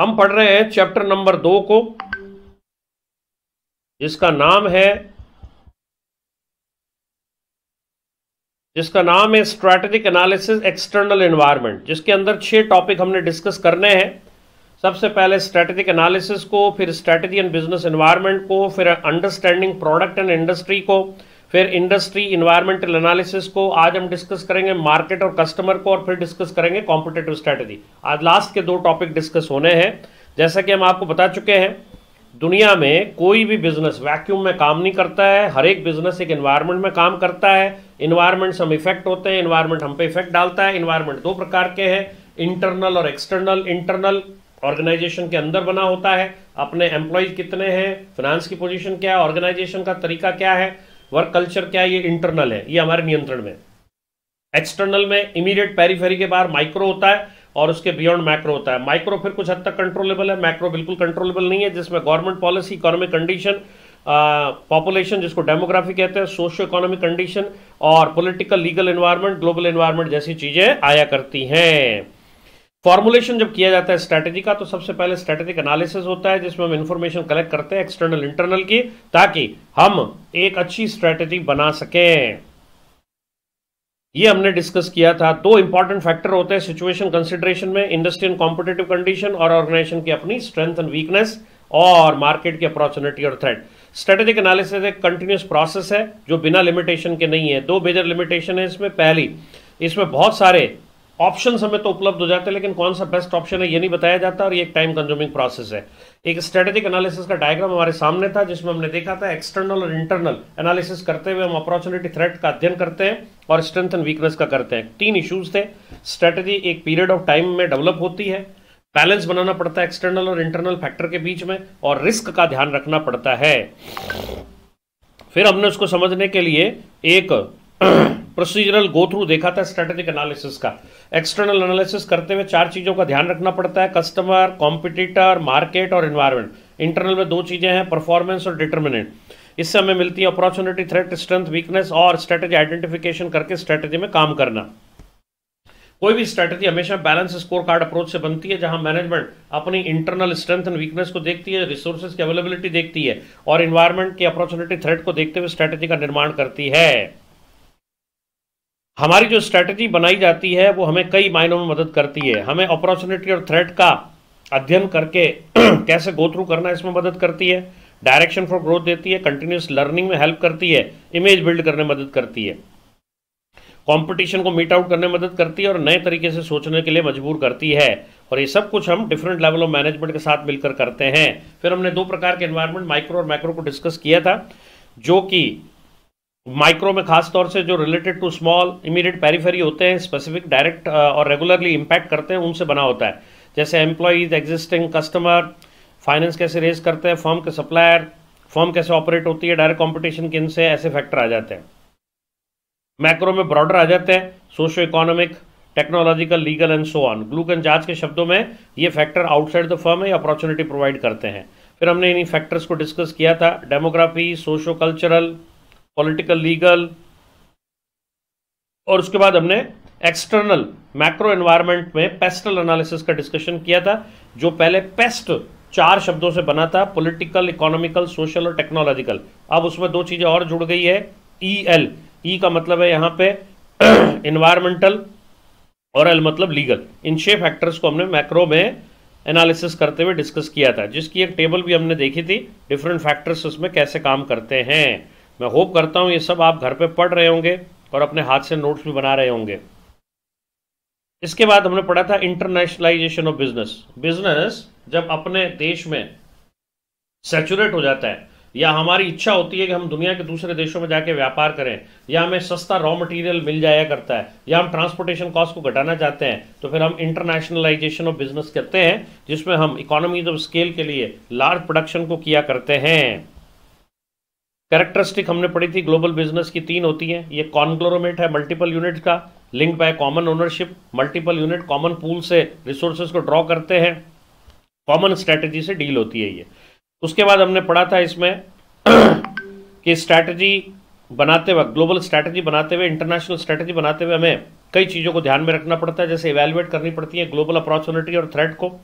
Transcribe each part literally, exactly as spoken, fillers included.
हम पढ़ रहे हैं चैप्टर नंबर दो को, जिसका नाम है जिसका नाम है स्ट्रैटेजिक एनालिसिस एक्सटर्नल एनवायरनमेंट, जिसके अंदर छह टॉपिक हमने डिस्कस करने हैं। सबसे पहले स्ट्रैटेजिक एनालिसिस को, फिर स्ट्रैटेजी एंड बिजनेस एनवायरनमेंट को, फिर अंडरस्टैंडिंग प्रोडक्ट एंड इंडस्ट्री को, फिर इंडस्ट्री इन्वायरमेंटल एनालिसिस को। आज हम डिस्कस करेंगे मार्केट और कस्टमर को, और फिर डिस्कस करेंगे कॉम्पिटेटिव स्ट्रैटेजी। आज लास्ट के दो टॉपिक डिस्कस होने हैं। जैसा कि हम आपको बता चुके हैं, दुनिया में कोई भी बिजनेस वैक्यूम में काम नहीं करता है। हर एक बिजनेस एक एनवायरनमेंट में काम करता है। एनवायरनमेंट से हम इफेक्ट होते हैं, एनवायरनमेंट हम पे इफेक्ट डालता है। एनवायरनमेंट दो प्रकार के हैं, इंटरनल और एक्सटर्नल। इंटरनल ऑर्गेनाइजेशन के अंदर बना होता है, अपने एम्प्लॉयज कितने हैं, फाइनेंस की पोजीशन क्या है, ऑर्गेनाइजेशन का तरीका क्या है, वर्क कल्चर क्या है, ये इंटरनल है, ये हमारे नियंत्रण में। एक्सटर्नल में इमीडिएट पेरीफेरी के बाहर माइक्रो होता है और उसके बियॉन्ड मैक्रो होता है। माइक्रो फिर कुछ हद तक कंट्रोलेबल है, मैक्रो बिल्कुल कंट्रोलेबल नहीं है, जिसमें government policy, economic condition, population जिसको डेमोग्राफी कहते हैं, सोशो इकोनॉमिक कंडीशन और political, legal environment, global environment जैसी चीजें आया करती हैं। फॉर्मुलेशन जब किया जाता है स्ट्रैटेजी का, तो सबसे पहले स्ट्रैटेजिक एनालिसिस होता है, जिसमें हम इंफॉर्मेशन कलेक्ट करते हैं एक्सटर्नल इंटरनल की, ताकि हम एक अच्छी स्ट्रैटेजी बना सकें। ये हमने डिस्कस किया था। दो इंपॉर्टेंट फैक्टर होते हैं सिचुएशन कंसिडरेशन में, इंडस्ट्री एंड कॉम्पिटेटिव कंडीशन और ऑर्गेनाइजेशन की अपनी स्ट्रेंथ एंड वीकनेस और मार्केट की अपॉर्चुनिटी और थ्रेट। स्ट्रेटेजिक एनालिसिस एक कंटिन्यूस प्रोसेस है जो बिना लिमिटेशन के नहीं है। दो मेजर लिमिटेशन है इसमें। पहली, इसमें बहुत सारे ऑप्शन हमें तो उपलब्ध हो जाते हैं, लेकिन कौन सा बेस्ट ऑप्शन है ये नहीं बताया जाता, और ये एक टाइम कंज्यूमिंग प्रोसेस है। एक स्ट्रेटेजिक एनालिसिस का डायग्राम हमारे सामने था, जिसमें हमने देखा था एक्सटर्नल और इंटरनल एनालिसिस करते हुए हम अपॉर्चुनिटी थ्रेट का अध्ययन करते हैं और स्ट्रेंथ एंड वीकनेस का करते हैं। तीन इश्यूज थे। स्ट्रेटेजी एक पीरियड ऑफ टाइम में डेवलप होती है, बैलेंस बनाना पड़ता है एक्सटर्नल और इंटरनल फैक्टर के बीच में, और रिस्क का ध्यान रखना पड़ता है। फिर हमने उसको समझने के लिए एक प्रोसीजरल गो थ्रू देखा था स्ट्रेटेजिक एनालिसिस का। एक्सटर्नल एनालिसिस करते हुए चार चीज़ों का ध्यान रखना पड़ता है, कस्टमर, कॉम्पिटिटर, मार्केट और एनवायरनमेंट। इंटरनल में दो चीज़ें हैं, परफॉर्मेंस और डिटरमिनेंट। इससे हमें मिलती है अपॉर्चुनिटी, थ्रेट, स्ट्रेंथ, वीकनेस और स्ट्रेटेजी आइडेंटिफिकेशन करके स्ट्रेटेजी में काम करना। कोई भी स्ट्रेटेजी हमेशा बैलेंस स्कोर कार्ड अप्रोच से बनती है, जहां मैनेजमेंट अपनी इंटरनल स्ट्रेंथ एंड वीकनेस को देखती है, रिसोर्सेज की अवेलेबिलिटी देखती है और एनवायरनमेंट की अपॉर्चुनिटी थ्रेट को देखते हुए स्ट्रेटेजी का निर्माण करती है। हमारी जो स्ट्रैटेजी बनाई जाती है वो हमें कई मायनों में मदद करती है। हमें अपॉर्चुनिटी और थ्रेट का अध्ययन करके कैसे गो थ्रू करना, इसमें मदद करती है। डायरेक्शन फॉर ग्रोथ देती है, कंटिन्यूस लर्निंग में हेल्प करती है, इमेज बिल्ड करने में मदद करती है, कंपटीशन को मीट आउट करने में मदद करती है और नए तरीके से सोचने के लिए मजबूर करती है। और ये सब कुछ हम डिफरेंट लेवल ऑफ मैनेजमेंट के साथ मिलकर करते हैं। फिर हमने दो प्रकार के एनवायरनमेंट, माइक्रो और मैक्रो को डिस्कस किया था, जो कि माइक्रो में खासतौर से जो related to small, immediate periphery होते हैं, स्पेसिफिक, डायरेक्ट और रेगुलरली इंपैक्ट करते हैं, उनसे बना होता है, जैसे एम्प्लॉयज, एग्जिस्टिंग कस्टमर, फाइनेंस कैसे रेज करते हैं, फर्म के सप्लायर, फर्म कैसे ऑपरेट होती है, डायरेक्ट कंपटीशन किन से, ऐसे फैक्टर आ जाते हैं। मैक्रो में ब्रॉडर आ जाते हैं, socio economic, technological, legal and so on. Glueck and Jauch के शब्दों में ये फैक्टर आउटसाइड द फर्म है, अपॉर्चुनिटी प्रोवाइड करते हैं। फिर हमने इन्हीं फैक्टर्स को डिस्कस किया था, demography, socio cultural, political, legal, और उसके बाद हमने एक्सटर्नल मैक्रो एनवायरनमेंट में पेस्टल एनालिसिस का डिस्कशन किया था, जो पहले पेस्ट चार शब्दों से बना था, पॉलिटिकल, इकोनॉमिकल, सोशल और टेक्नोलॉजिकल। अब उसमें दो चीज़ें और जुड़ गई है, ई एल। ई का मतलब है यहाँ पे एनवायरमेंटल और एल मतलब लीगल। इन छह फैक्टर्स को हमने मैक्रो में एनालिसिस करते हुए डिस्कस किया था, जिसकी एक टेबल भी हमने देखी थी, डिफरेंट फैक्टर्स उसमें कैसे काम करते हैं। मैं होप करता हूँ ये सब आप घर पे पढ़ रहे होंगे और अपने हाथ से नोट्स भी बना रहे होंगे। इसके बाद हमने पढ़ा था इंटरनेशनलाइजेशन ऑफ बिजनेस। बिजनेस जब अपने देश में सैचुरेट हो जाता है, या हमारी इच्छा होती है कि हम दुनिया के दूसरे देशों में जाके व्यापार करें, या हमें सस्ता रॉ मटेरियल मिल जाया करता है, या हम ट्रांसपोर्टेशन कॉस्ट को घटाना चाहते हैं, तो फिर हम इंटरनेशनलाइजेशन ऑफ बिजनेस करते हैं, जिसमें हम इकोनॉमीज ऑफ स्केल के लिए लार्ज प्रोडक्शन को किया करते हैं। कैरेक्टरिस्टिक हमने पढ़ी थी ग्लोबल बिजनेस की, तीन होती हैं। ये कॉन्ग्लोमेरेट है, मल्टीपल यूनिट का, link by common ownership, multiple unit common pool से रिसोर्सेज को ड्रॉ करते हैं, कॉमन स्ट्रैटेजी से डील होती है ये। उसके बाद हमने पढ़ा था इसमें कि स्ट्रैटेजी बनाते वक्त, ग्लोबल स्ट्रैटेजी बनाते हुए, इंटरनेशनल स्ट्रैटेजी बनाते हुए हमें कई चीज़ों को ध्यान में रखना पड़ता है, जैसे इवेल्युएट करनी पड़ती है ग्लोबल अपॉर्चुनिटी और थ्रेट को,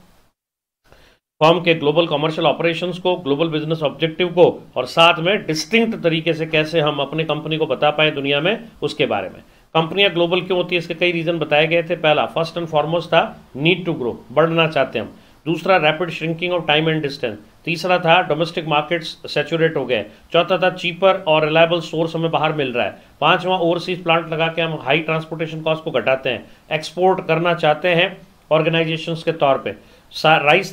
फर्म के ग्लोबल कमर्शियल ऑपरेशंस को, ग्लोबल बिजनेस ऑब्जेक्टिव को, और साथ में डिस्टिंक्ट तरीके से कैसे हम अपने कंपनी को बता पाए दुनिया में उसके बारे में। कंपनियां ग्लोबल क्यों होती है, इसके कई रीज़न बताए गए थे। पहला, फर्स्ट एंड फॉरमोस्ट था नीड टू ग्रो, बढ़ना चाहते हम। दूसरा, rapid shrinking of time and distance. तीसरा था डोमेस्टिक मार्केट्स सैचुरेट हो गए। चौथा था चीपर और रिलायबल सोर्स हमें बाहर मिल रहा है। पांचवा, ओवरसीज प्लांट लगा के हम हाई ट्रांसपोर्टेशन कॉस्ट को घटाते हैं, एक्सपोर्ट करना चाहते हैं ऑर्गेनाइजेशंस के तौर पे। Rise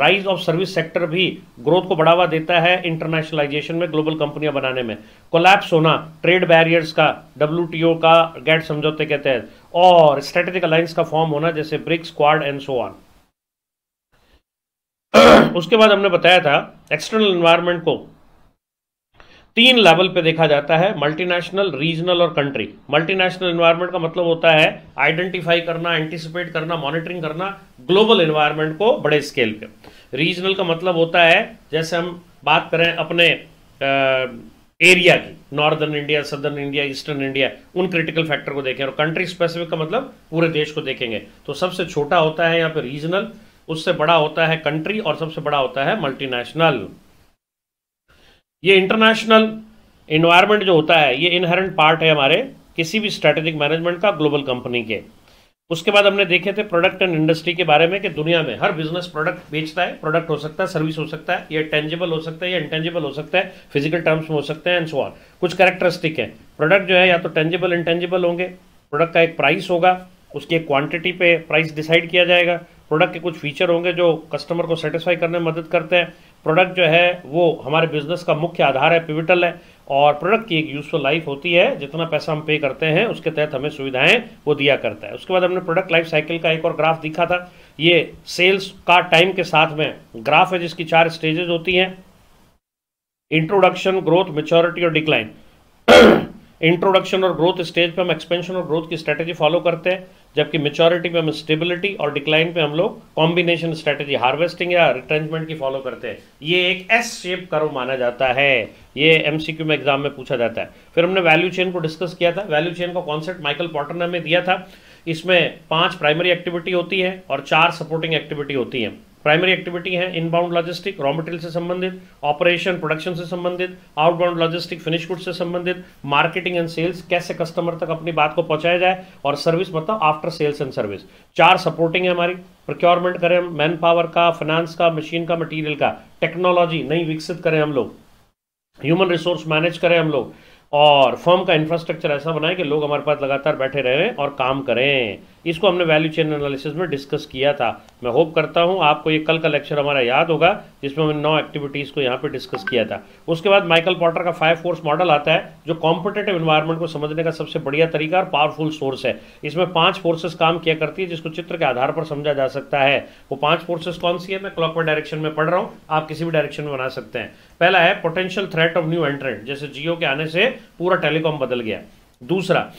rise of service sector भी ग्रोथ को बढ़ावा देता है इंटरनेशनलाइजेशन में, ग्लोबल कंपनियां बनाने में। कोलैप्स होना ट्रेड बैरियर्स का, डब्ल्यूटीओ का गैट समझौते के तहत, और स्ट्रेटेजिक अलायंस का फॉर्म होना जैसे BRICS, Quad and so on. उसके बाद हमने बताया था एक्सटर्नल एनवायरनमेंट को तीन लेवल पे देखा जाता है, मल्टीनेशनल, रीजनल और कंट्री। मल्टीनेशनल एनवायरनमेंट का मतलब होता है आइडेंटिफाई करना, एंटिसिपेट करना, मॉनिटरिंग करना ग्लोबल एनवायरनमेंट को बड़े स्केल पे। रीजनल का मतलब होता है जैसे हम बात करें अपने एरिया की, northern India, southern India, eastern India, उन क्रिटिकल फैक्टर को देखें। और कंट्री स्पेसिफिक का मतलब पूरे देश को देखेंगे। तो सबसे छोटा होता है यहाँ पे रीजनल, उससे बड़ा होता है कंट्री, और सबसे बड़ा होता है मल्टीनेशनल। ये इंटरनेशनल एनवायरनमेंट जो होता है ये इनहेरेंट पार्ट है हमारे किसी भी स्ट्रेटेजिक मैनेजमेंट का, ग्लोबल कंपनी के। उसके बाद हमने देखे थे प्रोडक्ट एंड इंडस्ट्री के बारे में कि दुनिया में हर बिजनेस प्रोडक्ट बेचता है। प्रोडक्ट हो सकता है, सर्विस हो सकता है, ये टेंजिबल हो सकता है, ये इंटेंजिबल हो सकता है, फिजिकल टर्म्स में हो सकते हैं एंड सो ऑन। कुछ कैरेक्टरिस्टिक है प्रोडक्ट जो है, या तो टेंजिबल इंटेंजिबल होंगे। प्रोडक्ट का एक प्राइस होगा, उसकी एक क्वांटिटी पे प्राइस डिसाइड किया जाएगा। प्रोडक्ट के कुछ फीचर होंगे जो कस्टमर को सेटिस्फाई करने में मदद करते हैं। प्रोडक्ट जो है वो हमारे बिजनेस का मुख्य आधार है, पिविटल है, और प्रोडक्ट की एक यूजफुल लाइफ होती है, जितना पैसा हम पे करते हैं उसके तहत हमें सुविधाएं वो दिया करता है। उसके बाद हमने प्रोडक्ट लाइफ साइकिल का एक और ग्राफ दिखा था। ये सेल्स का टाइम के साथ में ग्राफ है जिसकी चार स्टेजेज होती हैं, इंट्रोडक्शन, ग्रोथ, मैच्योरिटी और डिक्लाइन। इंट्रोडक्शन और ग्रोथ स्टेज पे हम एक्सपेंशन और ग्रोथ की स्ट्रेटेजी फॉलो करते हैं, जबकि मेच्योरिटी पे हम स्टेबिलिटी और डिक्लाइन पे हम लोग कॉम्बिनेशन स्ट्रेटेजी, हार्वेस्टिंग या रिट्रेंचमेंट की फॉलो करते हैं। ये एक एस शेप कर्व माना जाता है, ये एमसीक्यू में एग्जाम में पूछा जाता है। फिर हमने वैल्यू चेन को डिस्कस किया था। वैल्यू चेन का कॉन्सेप्ट माइकल पॉटर ने हमें दिया था। इसमें पाँच प्राइमरी एक्टिविटी होती है और चार सपोर्टिंग एक्टिविटी होती है। प्राइमरी एक्टिविटी है इनबाउंड लॉजिस्टिक, रॉ मटेरियल से संबंधित, ऑपरेशन प्रोडक्शन से संबंधित, आउटबाउंड लॉजिस्टिक, फिनिश गुड से संबंधित, मार्केटिंग एंड सेल्स, कैसे कस्टमर तक अपनी बात को पहुंचाया जाए, और सर्विस मतलब आफ्टर सेल्स एंड सर्विस। चार सपोर्टिंग है हमारी, प्रोक्योरमेंट करें हम, मैन पावर का, फाइनेंस का, मशीन का, मटीरियल का, टेक्नोलॉजी नई विकसित करें हम लोग, ह्यूमन रिसोर्स मैनेज करें हम लोग, और फर्म का इंफ्रास्ट्रक्चर ऐसा बनाए कि लोग हमारे पास लगातार बैठे रहें और काम करें। इसको हमने वैल्यू चेन एनालिसिस में डिस्कस किया था। मैं होप करता हूं आपको ये कल का लेक्चर हमारा याद होगा जिसमें हमने नौ एक्टिविटीज़ को यहां पे डिस्कस किया था। उसके बाद माइकल पॉटर का फाइव फोर्स मॉडल आता है जो कॉम्पिटेटिव एनवायरनमेंट को समझने का सबसे बढ़िया तरीका और पावरफुल सोर्स है। इसमें पाँच फोर्सेस काम किया करती है जिसको चित्र के आधार पर समझा जा सकता है। वो पाँच फोर्सेस कौन सी है, मैं क्लॉकवाइज डायरेक्शन में पढ़ रहा हूँ, आप किसी भी डायरेक्शन में बना सकते हैं। पहला है potential threat of new entrant, जैसे जियो के आने से पूरा टेलीकॉम बदल गया। दूसरा,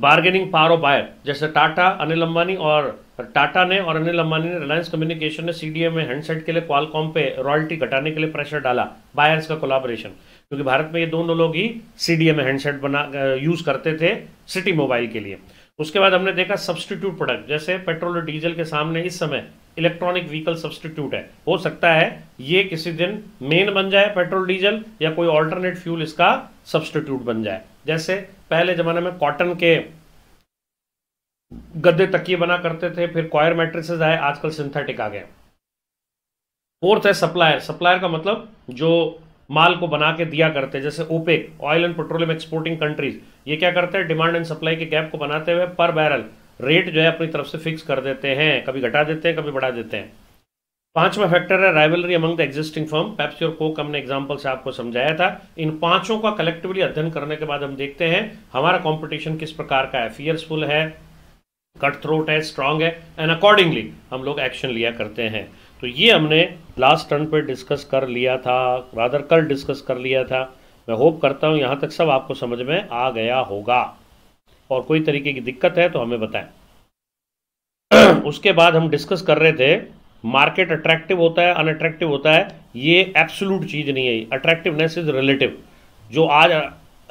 बार्गेनिंग पावर ऑफ बायर, जैसे टाटा, अनिल अंबानी और टाटा ने और अनिल अंबानी ने रिलायंस कम्युनिकेशन ने सीडीए में हैंडसेट के लिए क्वालकॉम पे रॉयल्टी घटाने के लिए प्रेशर डाला, बायर्स का कोलाबोरेशन, क्योंकि भारत में ये दोनों लोग ही सीडीए में हैंडसेट बना यूज करते थे सिटी मोबाइल के लिए। उसके बाद हमने देखा सब्सटीट्यूट प्रोडक्ट, जैसे पेट्रोल और डीजल के सामने इस समय इलेक्ट्रॉनिक व्हीकल सब्सटीट्यूट है, हो सकता है ये किसी दिन मेन बन जाए पेट्रोल डीजल, या कोई ऑल्टरनेट फ्यूल इसका सब्सटीट्यूट बन जाए। जैसे पहले जमाने में कॉटन के गद्दे तकिए बना करते थे, फिर कॉयर मैट्रेसेस आए, आजकल सिंथेटिक आ गए। फोर्थ है सप्लायर, सप्लायर का मतलब जो माल को बना के दिया करते हैं, जैसे OPEC, oil and petroleum exporting countries, ये क्या करते हैं डिमांड एंड सप्लाई के गैप को बनाते हुए पर बैरल रेट जो है अपनी तरफ से फिक्स कर देते हैं, कभी घटा देते हैं, कभी बढ़ा देते हैं। पांचवा फैक्टर है rivalry among the existing firm, Pepsi और कोक हमने एग्जांपल से आपको समझाया था। इन पांचों का कलेक्टिवली अध्ययन करने के बाद हम देखते हैं हमारा कंपटीशन किस प्रकार का है, फियर्सफुल है, कट थ्रोट है, स्ट्रांग है, एंड अकॉर्डिंगली हम लोग एक्शन लिया करते हैं। तो ये हमने लास्ट टर्न पे डिस्कस कर लिया था, रादर कल डिस्कस कर लिया था। मैं होप करता हूँ यहाँ तक सब आपको समझ में आ गया होगा, और कोई तरीके की दिक्कत है तो हमें बताएं। उसके बाद हम डिस्कस कर रहे थे मार्केट अट्रैक्टिव होता है, अनअट्रैक्टिव होता है, ये एब्सोल्यूट चीज़ नहीं है, अट्रैक्टिवनेस इज रिलेटिव। जो आज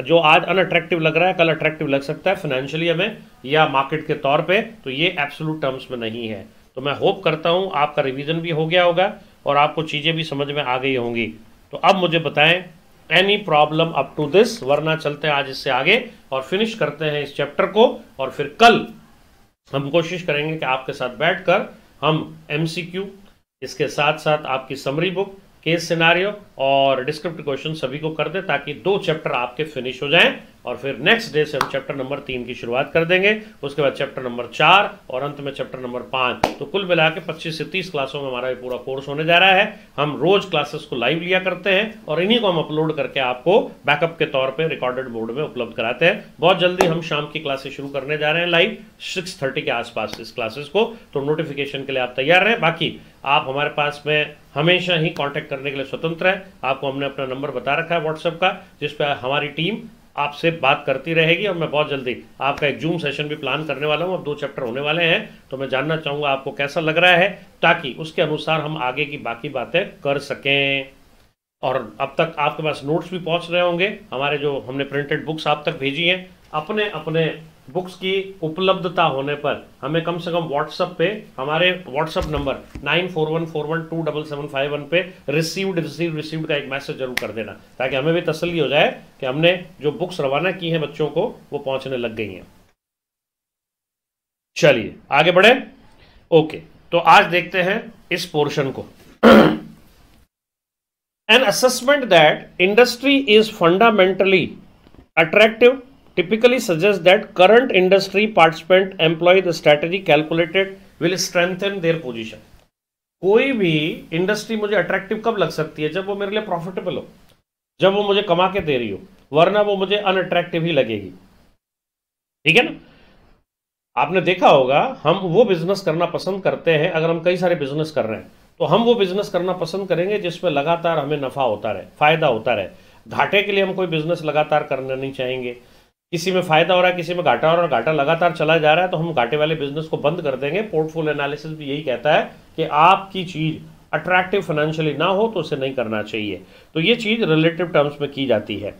जो आज अनअट्रैक्टिव लग रहा है कल अट्रैक्टिव लग सकता है फाइनेंशियली हमें या मार्केट के तौर पे, तो ये एब्सोल्यूट टर्म्स में नहीं है। तो मैं होप करता हूँ आपका रिवीजन भी हो गया होगा और आपको चीज़ें भी समझ में आ गई होंगी। तो अब मुझे बताएं any problem up to this, वरना चलते हैं आज इससे आगे और फिनिश करते हैं इस चैप्टर को। और फिर कल हम कोशिश करेंगे कि आपके साथ बैठकर हम एमसीक्यू, इसके साथ साथ आपकी समरी बुक, केस सिनारियो और डिस्क्रिप्टिव क्वेश्चन सभी को कर दें ताकि दो चैप्टर आपके फिनिश हो जाएं। और फिर नेक्स्ट डे से हम चैप्टर नंबर तीन की शुरुआत कर देंगे, उसके बाद चैप्टर नंबर चार और अंत में चैप्टर नंबर पाँच। तो कुल मिला के पच्चीस से तीस क्लासों में हमारा ये पूरा कोर्स होने जा रहा है। हम रोज क्लासेस को लाइव लिया करते हैं और इन्हीं को हम अपलोड करके आपको बैकअप के तौर पर रिकॉर्डेड बोर्ड में उपलब्ध कराते हैं। बहुत जल्दी हम शाम की क्लासेस शुरू करने जा रहे हैं लाइव सिक्स थर्टी के आसपास इस क्लासेस को, तो नोटिफिकेशन के लिए आप तैयार रहें। बाकी आप हमारे पास में हमेशा ही कांटेक्ट करने के लिए स्वतंत्र है। आपको हमने अपना नंबर बता रखा है व्हाट्सएप का, जिस पर हमारी टीम आपसे बात करती रहेगी। और मैं बहुत जल्दी आपका एक जूम सेशन भी प्लान करने वाला हूँ। अब दो चैप्टर होने वाले हैं तो मैं जानना चाहूँगा आपको कैसा लग रहा है, ताकि उसके अनुसार हम आगे की बाकी बातें कर सकें। और अब तक आपके पास नोट्स भी पहुँच रहे होंगे, हमारे जो हमने प्रिंटेड बुक्स आप तक भेजी हैं। अपने अपने बुक्स की उपलब्धता होने पर हमें कम से कम व्हाट्सएप पे हमारे WhatsApp number nine four one four one two double seven five one पे रिसीव्ड रिसीव्ड रिसीव्ड का एक मैसेज जरूर कर देना, ताकि हमें भी तसल्ली हो जाए कि हमने जो बुक्स रवाना की हैं बच्चों को वो पहुंचने लग गई हैं। चलिए आगे बढ़े। ओके, तो आज देखते हैं इस पोर्शन को। An assessment that industry is fundamentally attractive typically suggests that current industry participant employ the strategy calculated will strengthen their position। कोई भी इंडस्ट्री मुझे अट्रैक्टिव कब लग सकती है? जब वो मेरे लिए प्रॉफिटेबल हो, जब वो मुझे कमा के दे रही हो, वरना वो मुझे अनअट्रैक्टिव ही लगेगी। ठीक है ना? आपने देखा होगा हम वो बिजनेस करना पसंद करते हैं, अगर हम कई सारे बिजनेस कर रहे हैं तो हम वो बिजनेस करना पसंद करेंगे जिसमें लगातार हमें नफा होता रहे, फायदा होता रहे। घाटे के लिए हम कोई बिजनेस लगातार करना नहीं चाहेंगे। किसी में फायदा हो रहा है, किसी में घाटा हो रहा है, घाटा लगातार चला जा रहा है तो हम घाटे वाले बिजनेस को बंद कर देंगे। पोर्टफोलियो एनालिसिस भी यही कहता है कि आपकी चीज अट्रैक्टिव फाइनेंशियली ना हो तो उसे नहीं करना चाहिए। तो ये चीज रिलेटिव टर्म्स में की जाती है।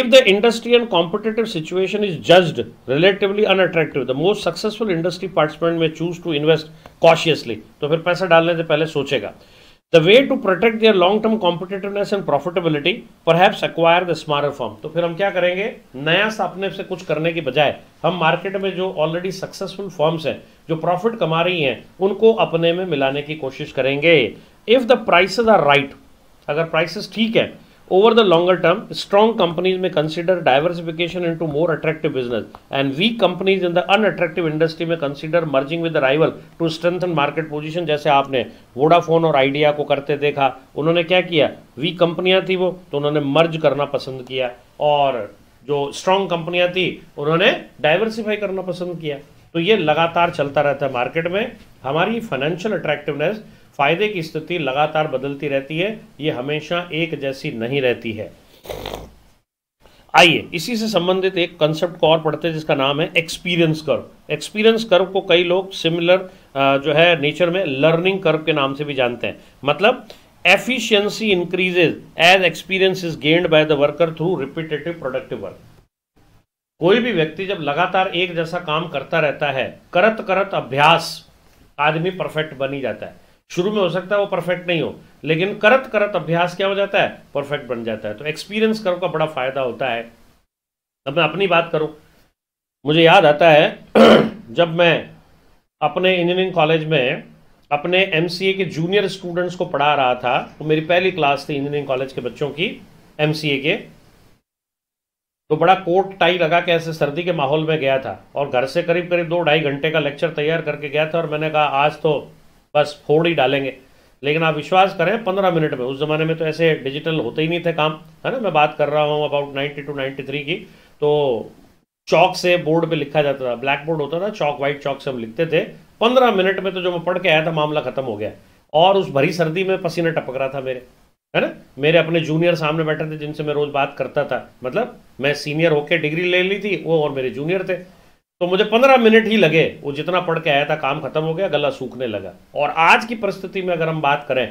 If the industry and competitive situation is judged relatively unattractive the most successful industry participant may choose to invest cautiously. तो फिर पैसा डालने से पहले सोचेगा। The way to protect their long term competitiveness and profitability perhaps acquire the smarter form. तो फिर हम क्या करेंगे, नया सा अपने से कुछ करने की बजाय हम मार्केट में जो ऑलरेडी सक्सेसफुल फॉर्म्स हैं, जो प्रॉफिट कमा रही हैं, उनको अपने में मिलाने की कोशिश करेंगे। If the prices are right, अगर प्राइसेज ठीक है over the longer term, strong companies may consider diversification into more attractive business and weak companies in the unattractive industry may consider merging with the rival to strengthen market position. जैसे आपने Vodafone और idea को करते देखा, उन्होंने क्या किया, week कंपनियां थी वो तो उन्होंने मर्ज करना पसंद किया, और जो स्ट्रॉन्ग कंपनियां थी उन्होंने डाइवर्सिफाई करना पसंद किया। तो ये लगातार चलता रहता है मार्केट में। हमारी फाइनेंशियल अट्रैक्टिवनेस, फायदे की स्थिति लगातार बदलती रहती है, ये हमेशा एक जैसी नहीं रहती है। आइए इसी से संबंधित एक कंसेप्ट को और पढ़ते हैं जिसका नाम है एक्सपीरियंस कर्व। एक्सपीरियंस कर्व को कई लोग सिमिलर जो है नेचर में लर्निंग कर्व के नाम से भी जानते हैं। मतलब efficiency increases as experience is gained by the worker through repetitive productive work. कोई भी व्यक्ति जब लगातार एक जैसा काम करता रहता है, करत करत अभ्यास, आदमी परफेक्ट बन ही जाता है। शुरू में हो सकता है वो परफेक्ट नहीं हो, लेकिन करत करत अभ्यास क्या हो जाता है, परफेक्ट बन जाता है। तो एक्सपीरियंस कर्व का बड़ा फायदा होता है। अब मैं अपनी बात करूं, मुझे याद आता है जब मैं अपने इंजीनियरिंग कॉलेज में अपने एमसीए के जूनियर स्टूडेंट्स को पढ़ा रहा था, तो मेरी पहली क्लास थी इंजीनियरिंग कॉलेज के बच्चों की एमसीए के। तो बड़ा कोट टाई लगा के ऐसे सर्दी के माहौल में गया था और घर से करीब करीब दो ढाई घंटे का लेक्चर तैयार करके गया था। और मैंने कहा आज तो बस फोड़ ही डालेंगे, लेकिन आप विश्वास करें पंद्रह मिनट में, उस ज़माने में तो ऐसे डिजिटल होते ही नहीं थे काम, है ना, मैं बात कर रहा हूँ about ninety two ninety three की। तो चौक से बोर्ड पे लिखा जाता था, ब्लैक बोर्ड होता था, चौक वाइट चौक से हम लिखते थे। पंद्रह मिनट में तो जो मैं पढ़ के आया था मामला ख़त्म हो गया। और उस भरी सर्दी में पसीना टपक रहा था मेरे, है ना, मेरे अपने जूनियर सामने बैठे थे जिनसे मैं रोज़ बात करता था। मतलब मैं सीनियर होकर डिग्री ले ली थी वो, और मेरे जूनियर थे। तो मुझे पंद्रह मिनट ही लगे, वो जितना पढ़ के आया था काम खत्म हो गया, गला सूखने लगा। और आज की परिस्थिति में अगर हम बात करें,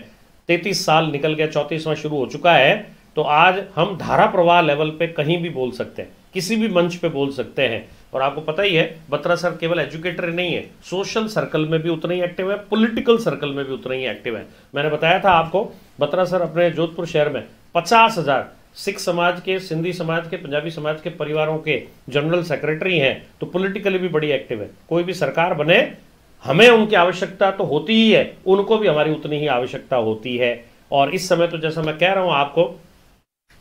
तैंतीस साल निकल गया, चौंतीसवां शुरू हो चुका है, तो आज हम धारा प्रवाह लेवल पे कहीं भी बोल सकते हैं, किसी भी मंच पे बोल सकते हैं। और आपको पता ही है बत्रा सर केवल एजुकेटर नहीं है, सोशल सर्कल में भी उतना ही एक्टिव है, पॉलिटिकल सर्कल में भी उतना ही एक्टिव है। मैंने बताया था आपको बत्रा सर अपने जोधपुर शहर में पचास हजार सिख समाज के, सिंधी समाज के, पंजाबी समाज के परिवारों के जनरल सेक्रेटरी हैं, तो पॉलिटिकली भी बड़ी एक्टिव है। कोई भी सरकार बने हमें उनकी आवश्यकता तो होती ही है, उनको भी हमारी उतनी ही आवश्यकता होती है। और इस समय तो जैसा मैं कह रहा हूं आपको,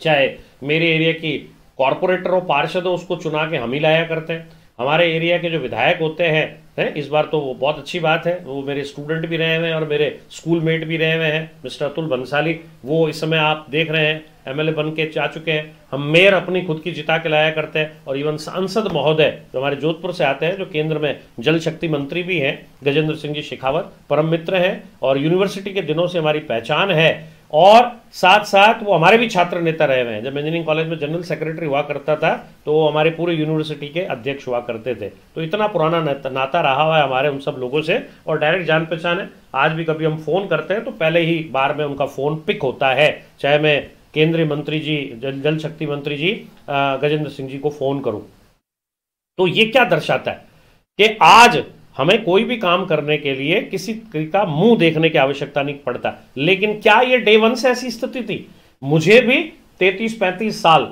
चाहे मेरे एरिया की कॉरपोरेटर हो, पार्षद हो, उसको चुना के हम ही लाया करते हैं। हमारे एरिया के जो विधायक होते हैं हैं इस बार तो वो बहुत अच्छी बात है, वो मेरे स्टूडेंट भी रहे हुए हैं और मेरे स्कूल मेट भी रहे हुए हैं, मिस्टर अतुल भंसाली, वो इस समय आप देख रहे हैं एमएलए बन के आ चुके हैं। हम मेयर अपनी खुद की जिता के लाया करते हैं, और इवन सांसद महोदय जो हमारे जोधपुर से आते हैं, जो केंद्र में जल शक्ति मंत्री भी हैं, गजेंद्र सिंह जी शेखावत, परम मित्र हैं और यूनिवर्सिटी के दिनों से हमारी पहचान है। और साथ साथ वो हमारे भी छात्र नेता रहे हुए हैं। जब इंजीनियरिंग कॉलेज में जनरल सेक्रेटरी हुआ करता था तो वो हमारे पूरे यूनिवर्सिटी के अध्यक्ष हुआ करते थे। तो इतना पुराना नाता रहा हुआ है हमारे उन सब लोगों से, और डायरेक्ट जान पहचान है। आज भी कभी हम फ़ोन करते हैं तो पहले ही बार में उनका फ़ोन पिक होता है, चाहे मैं केंद्रीय मंत्री जी, जल जल शक्ति मंत्री जी गजेंद्र सिंह जी को फ़ोन करूँ। तो ये क्या दर्शाता है कि आज हमें कोई भी काम करने के लिए किसी का मुंह देखने की आवश्यकता नहीं पड़ता। लेकिन क्या ये डे वन से ऐसी स्थिति थी? मुझे भी तैंतीस पैंतीस साल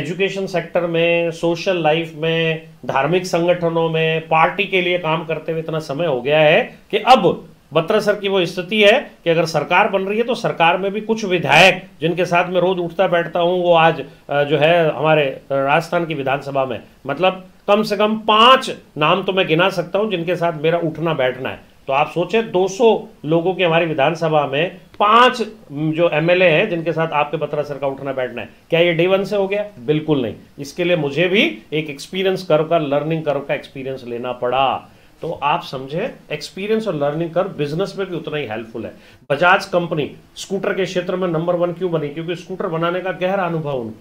एजुकेशन सेक्टर में, सोशल लाइफ में, धार्मिक संगठनों में, पार्टी के लिए काम करते हुए इतना समय हो गया है कि अब बत्रा सर की वो स्थिति है कि अगर सरकार बन रही है तो सरकार में भी कुछ विधायक जिनके साथ मैं रोज उठता बैठता हूँ, वो आज जो है हमारे राजस्थान की विधानसभा में, मतलब कम से कम पांच नाम तो मैं गिना सकता हूं जिनके साथ मेरा उठना बैठना है। तो आप सोचें दो सौ लोगों की हमारी विधानसभा में पांच जो एमएलए हैं जिनके साथ आपके बत्रा सर का उठना बैठना है। क्या ये डे वन से हो गया? बिल्कुल नहीं। इसके लिए मुझे भी एक एक्सपीरियंस कर्व का, लर्निंग कर्व का एक्सपीरियंस लेना पड़ा। तो आप समझे एक्सपीरियंस और लर्निंग कर्व बिजनेस में भी उतना ही हेल्पफुल है। बजाज कंपनी स्कूटर के क्षेत्र में नंबर वन क्यों बनी? क्योंकि स्कूटर बनाने का गहरा अनुभव उन्हें।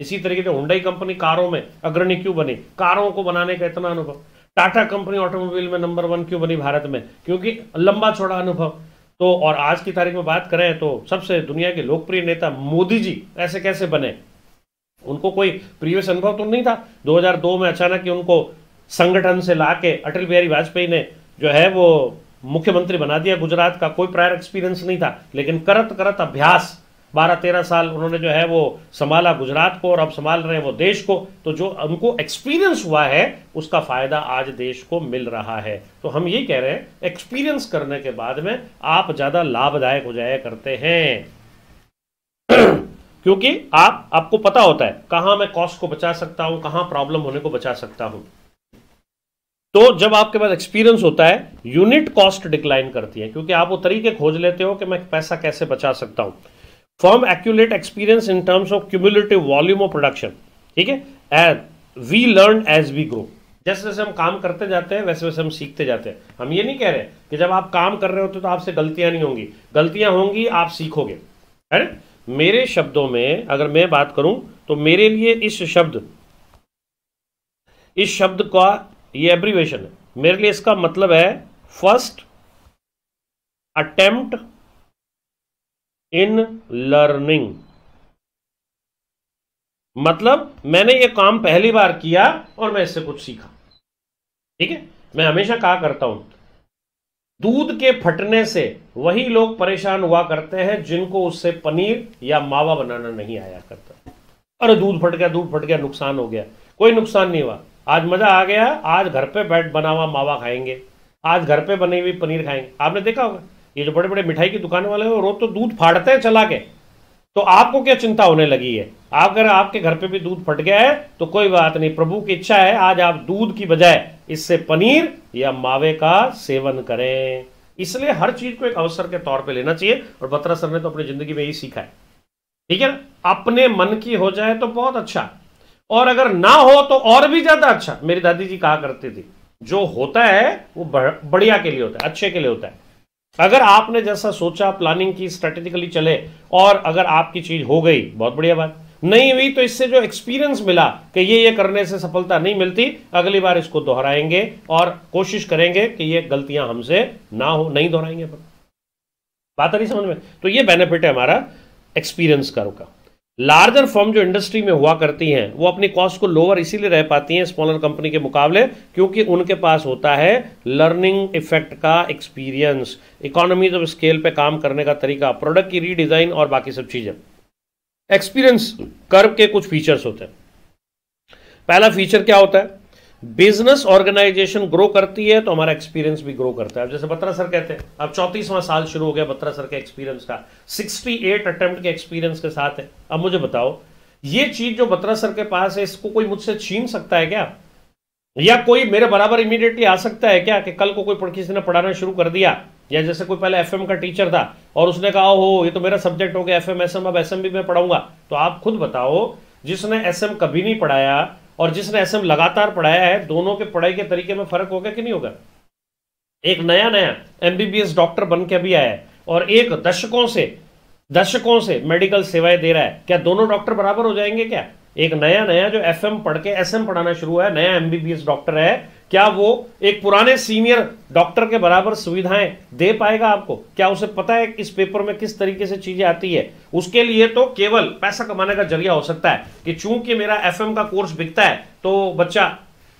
इसी तरीके से हुंडई कंपनी कारों में अग्रणी क्यों बनी? कारों को बनाने का इतना अनुभव। टाटा कंपनी ऑटोमोबाइल में नंबर वन क्यों बनी भारत में? क्योंकि लंबा चौड़ा अनुभव। तो और आज की तारीख में बात करें तो सबसे दुनिया के लोकप्रिय नेता मोदी जी ऐसे कैसे बने? उनको कोई प्रीवियस अनुभव तो नहीं था। दो हज़ार दो में अचानक उनको संगठन से ला के अटल बिहारी वाजपेयी ने जो है वो मुख्यमंत्री बना दिया गुजरात का। कोई प्रायर एक्सपीरियंस नहीं था, लेकिन करत करत अभ्यास बारह तेरह साल उन्होंने जो है वो संभाला गुजरात को, और अब संभाल रहे हैं वो देश को। तो जो उनको एक्सपीरियंस हुआ है उसका फायदा आज देश को मिल रहा है। तो हम ये कह रहे हैं एक्सपीरियंस करने के बाद में आप ज्यादा लाभदायक हो जाया करते हैं, क्योंकि आप आपको पता होता है कहां मैं कॉस्ट को बचा सकता हूं, कहां प्रॉब्लम होने को बचा सकता हूं। तो जब आपके पास एक्सपीरियंस होता है यूनिट कॉस्ट डिक्लाइन करती है, क्योंकि आप वो तरीके खोज लेते हो कि मैं पैसा कैसे बचा सकता हूं। Firm accumulate experience in terms of cumulative volume of production, ठीक है, and we learn as we grow। जैसे जैसे हम काम करते जाते हैं वैसे वैसे हम सीखते जाते हैं। हम ये नहीं कह रहे कि जब आप काम कर रहे होते तो आपसे गलतियां नहीं होंगी, गलतियां होंगी, आप सीखोगे, है ना। मेरे शब्दों में अगर मैं बात करूं तो मेरे लिए इस शब्द इस शब्द का ये एब्रीवेशन है, मेरे लिए इसका मतलब है फर्स्ट अटेम्प्ट इन लर्निंग। मतलब मैंने ये काम पहली बार किया और मैं इससे कुछ सीखा। ठीक है, मैं हमेशा कहा करता हूं दूध के फटने से वही लोग परेशान हुआ करते हैं जिनको उससे पनीर या मावा बनाना नहीं आया करता। अरे दूध फट गया, दूध फट गया, नुकसान हो गया। कोई नुकसान नहीं हुआ, आज मजा आ गया, आज घर पे बैठ बना हुआ मावा खाएंगे, आज घर पे बनी हुई पनीर खाएंगे। आपने देखा होगा ये जो बड़े बड़े मिठाई की दुकान वाले हैं रोज तो दूध फाड़ते हैं चला के। तो आपको क्या चिंता होने लगी है? आप अगर आपके घर पे भी दूध फट गया है तो कोई बात नहीं, प्रभु की इच्छा है आज आप दूध की बजाय इससे पनीर या मावे का सेवन करें। इसलिए हर चीज को एक अवसर के तौर पे लेना चाहिए, और बत्रा सर ने तो अपनी जिंदगी में यही सीखा है। ठीक है ना, अपने मन की हो जाए तो बहुत अच्छा, और अगर ना हो तो और भी ज्यादा अच्छा। मेरी दादी जी कहा करती थी जो होता है वो बढ़िया के लिए होता है, अच्छे के लिए होता है। अगर आपने जैसा सोचा, प्लानिंग की, स्ट्रेटेजिकली चले, और अगर आपकी चीज हो गई बहुत बढ़िया बात, नहीं हुई तो इससे जो एक्सपीरियंस मिला कि ये ये करने से सफलता नहीं मिलती, अगली बार इसको दोहराएंगे और कोशिश करेंगे कि ये गलतियां हमसे ना हो, नहीं दोहराएंगे। पर बात आ रही समझ में? तो ये बेनिफिट है हमारा एक्सपीरियंस कर्व का। लार्जर फर्म जो इंडस्ट्री में हुआ करती हैं वो अपनी कॉस्ट को लोअर इसीलिए रह पाती हैं स्मॉलर कंपनी के मुकाबले क्योंकि उनके पास होता है लर्निंग इफेक्ट का एक्सपीरियंस, इकोनॉमीज ऑफ स्केल पे काम करने का तरीका, प्रोडक्ट की रीडिज़ाइन और बाकी सब चीज़ें। एक्सपीरियंस कर्व के कुछ फीचर्स होते हैं। पहला फीचर क्या होता है? बिजनेस ऑर्गेनाइजेशन ग्रो करती है तो हमारा एक्सपीरियंस भी ग्रो करता है। अब जैसे बत्रा सर कहते हैं, अब चौंतीसवां साल शुरू हो गया बत्रा सर के एक्सपीरियंस का, अड़सठ अटेम्प्ट के एक्सपीरियंस के साथ है। अब मुझे बताओ ये चीज जो बत्रा सर के पास है इसको कोई मुझसे छीन सकता है क्या, या कोई मेरे बराबर इमीडिएटली आ सकता है क्या कि कल को कोई किसी ने पढ़ाना शुरू कर दिया, या जैसे कोई पहले एफ एम का टीचर था और उसने कहा हो ये तो मेरा सब्जेक्ट हो गया एफ एम एस एम, अब एस एम भी मैं पढ़ाऊंगा। तो आप खुद बताओ जिसने एस एम कभी नहीं पढ़ाया और जिसने एसएम लगातार पढ़ाया है दोनों के पढ़ाई के तरीके में फर्क होगा कि नहीं होगा। एक नया नया एमबीबीएस डॉक्टर बन के अभी आया है और एक दशकों से दशकों से मेडिकल सेवाएं दे रहा है, क्या दोनों डॉक्टर बराबर हो जाएंगे क्या? एक नया नया जो एफएम पढ़ के एसएम पढ़ाना शुरू हुआ है, नया एमबीबीएस डॉक्टर है, क्या वो एक पुराने सीनियर डॉक्टर के बराबर सुविधाएं दे पाएगा आपको? क्या उसे पता है इस पेपर में किस तरीके से चीजें आती है? उसके लिए तो केवल पैसा कमाने का जरिया हो सकता है कि चूंकि मेरा एफएम का कोर्स बिकता है तो बच्चा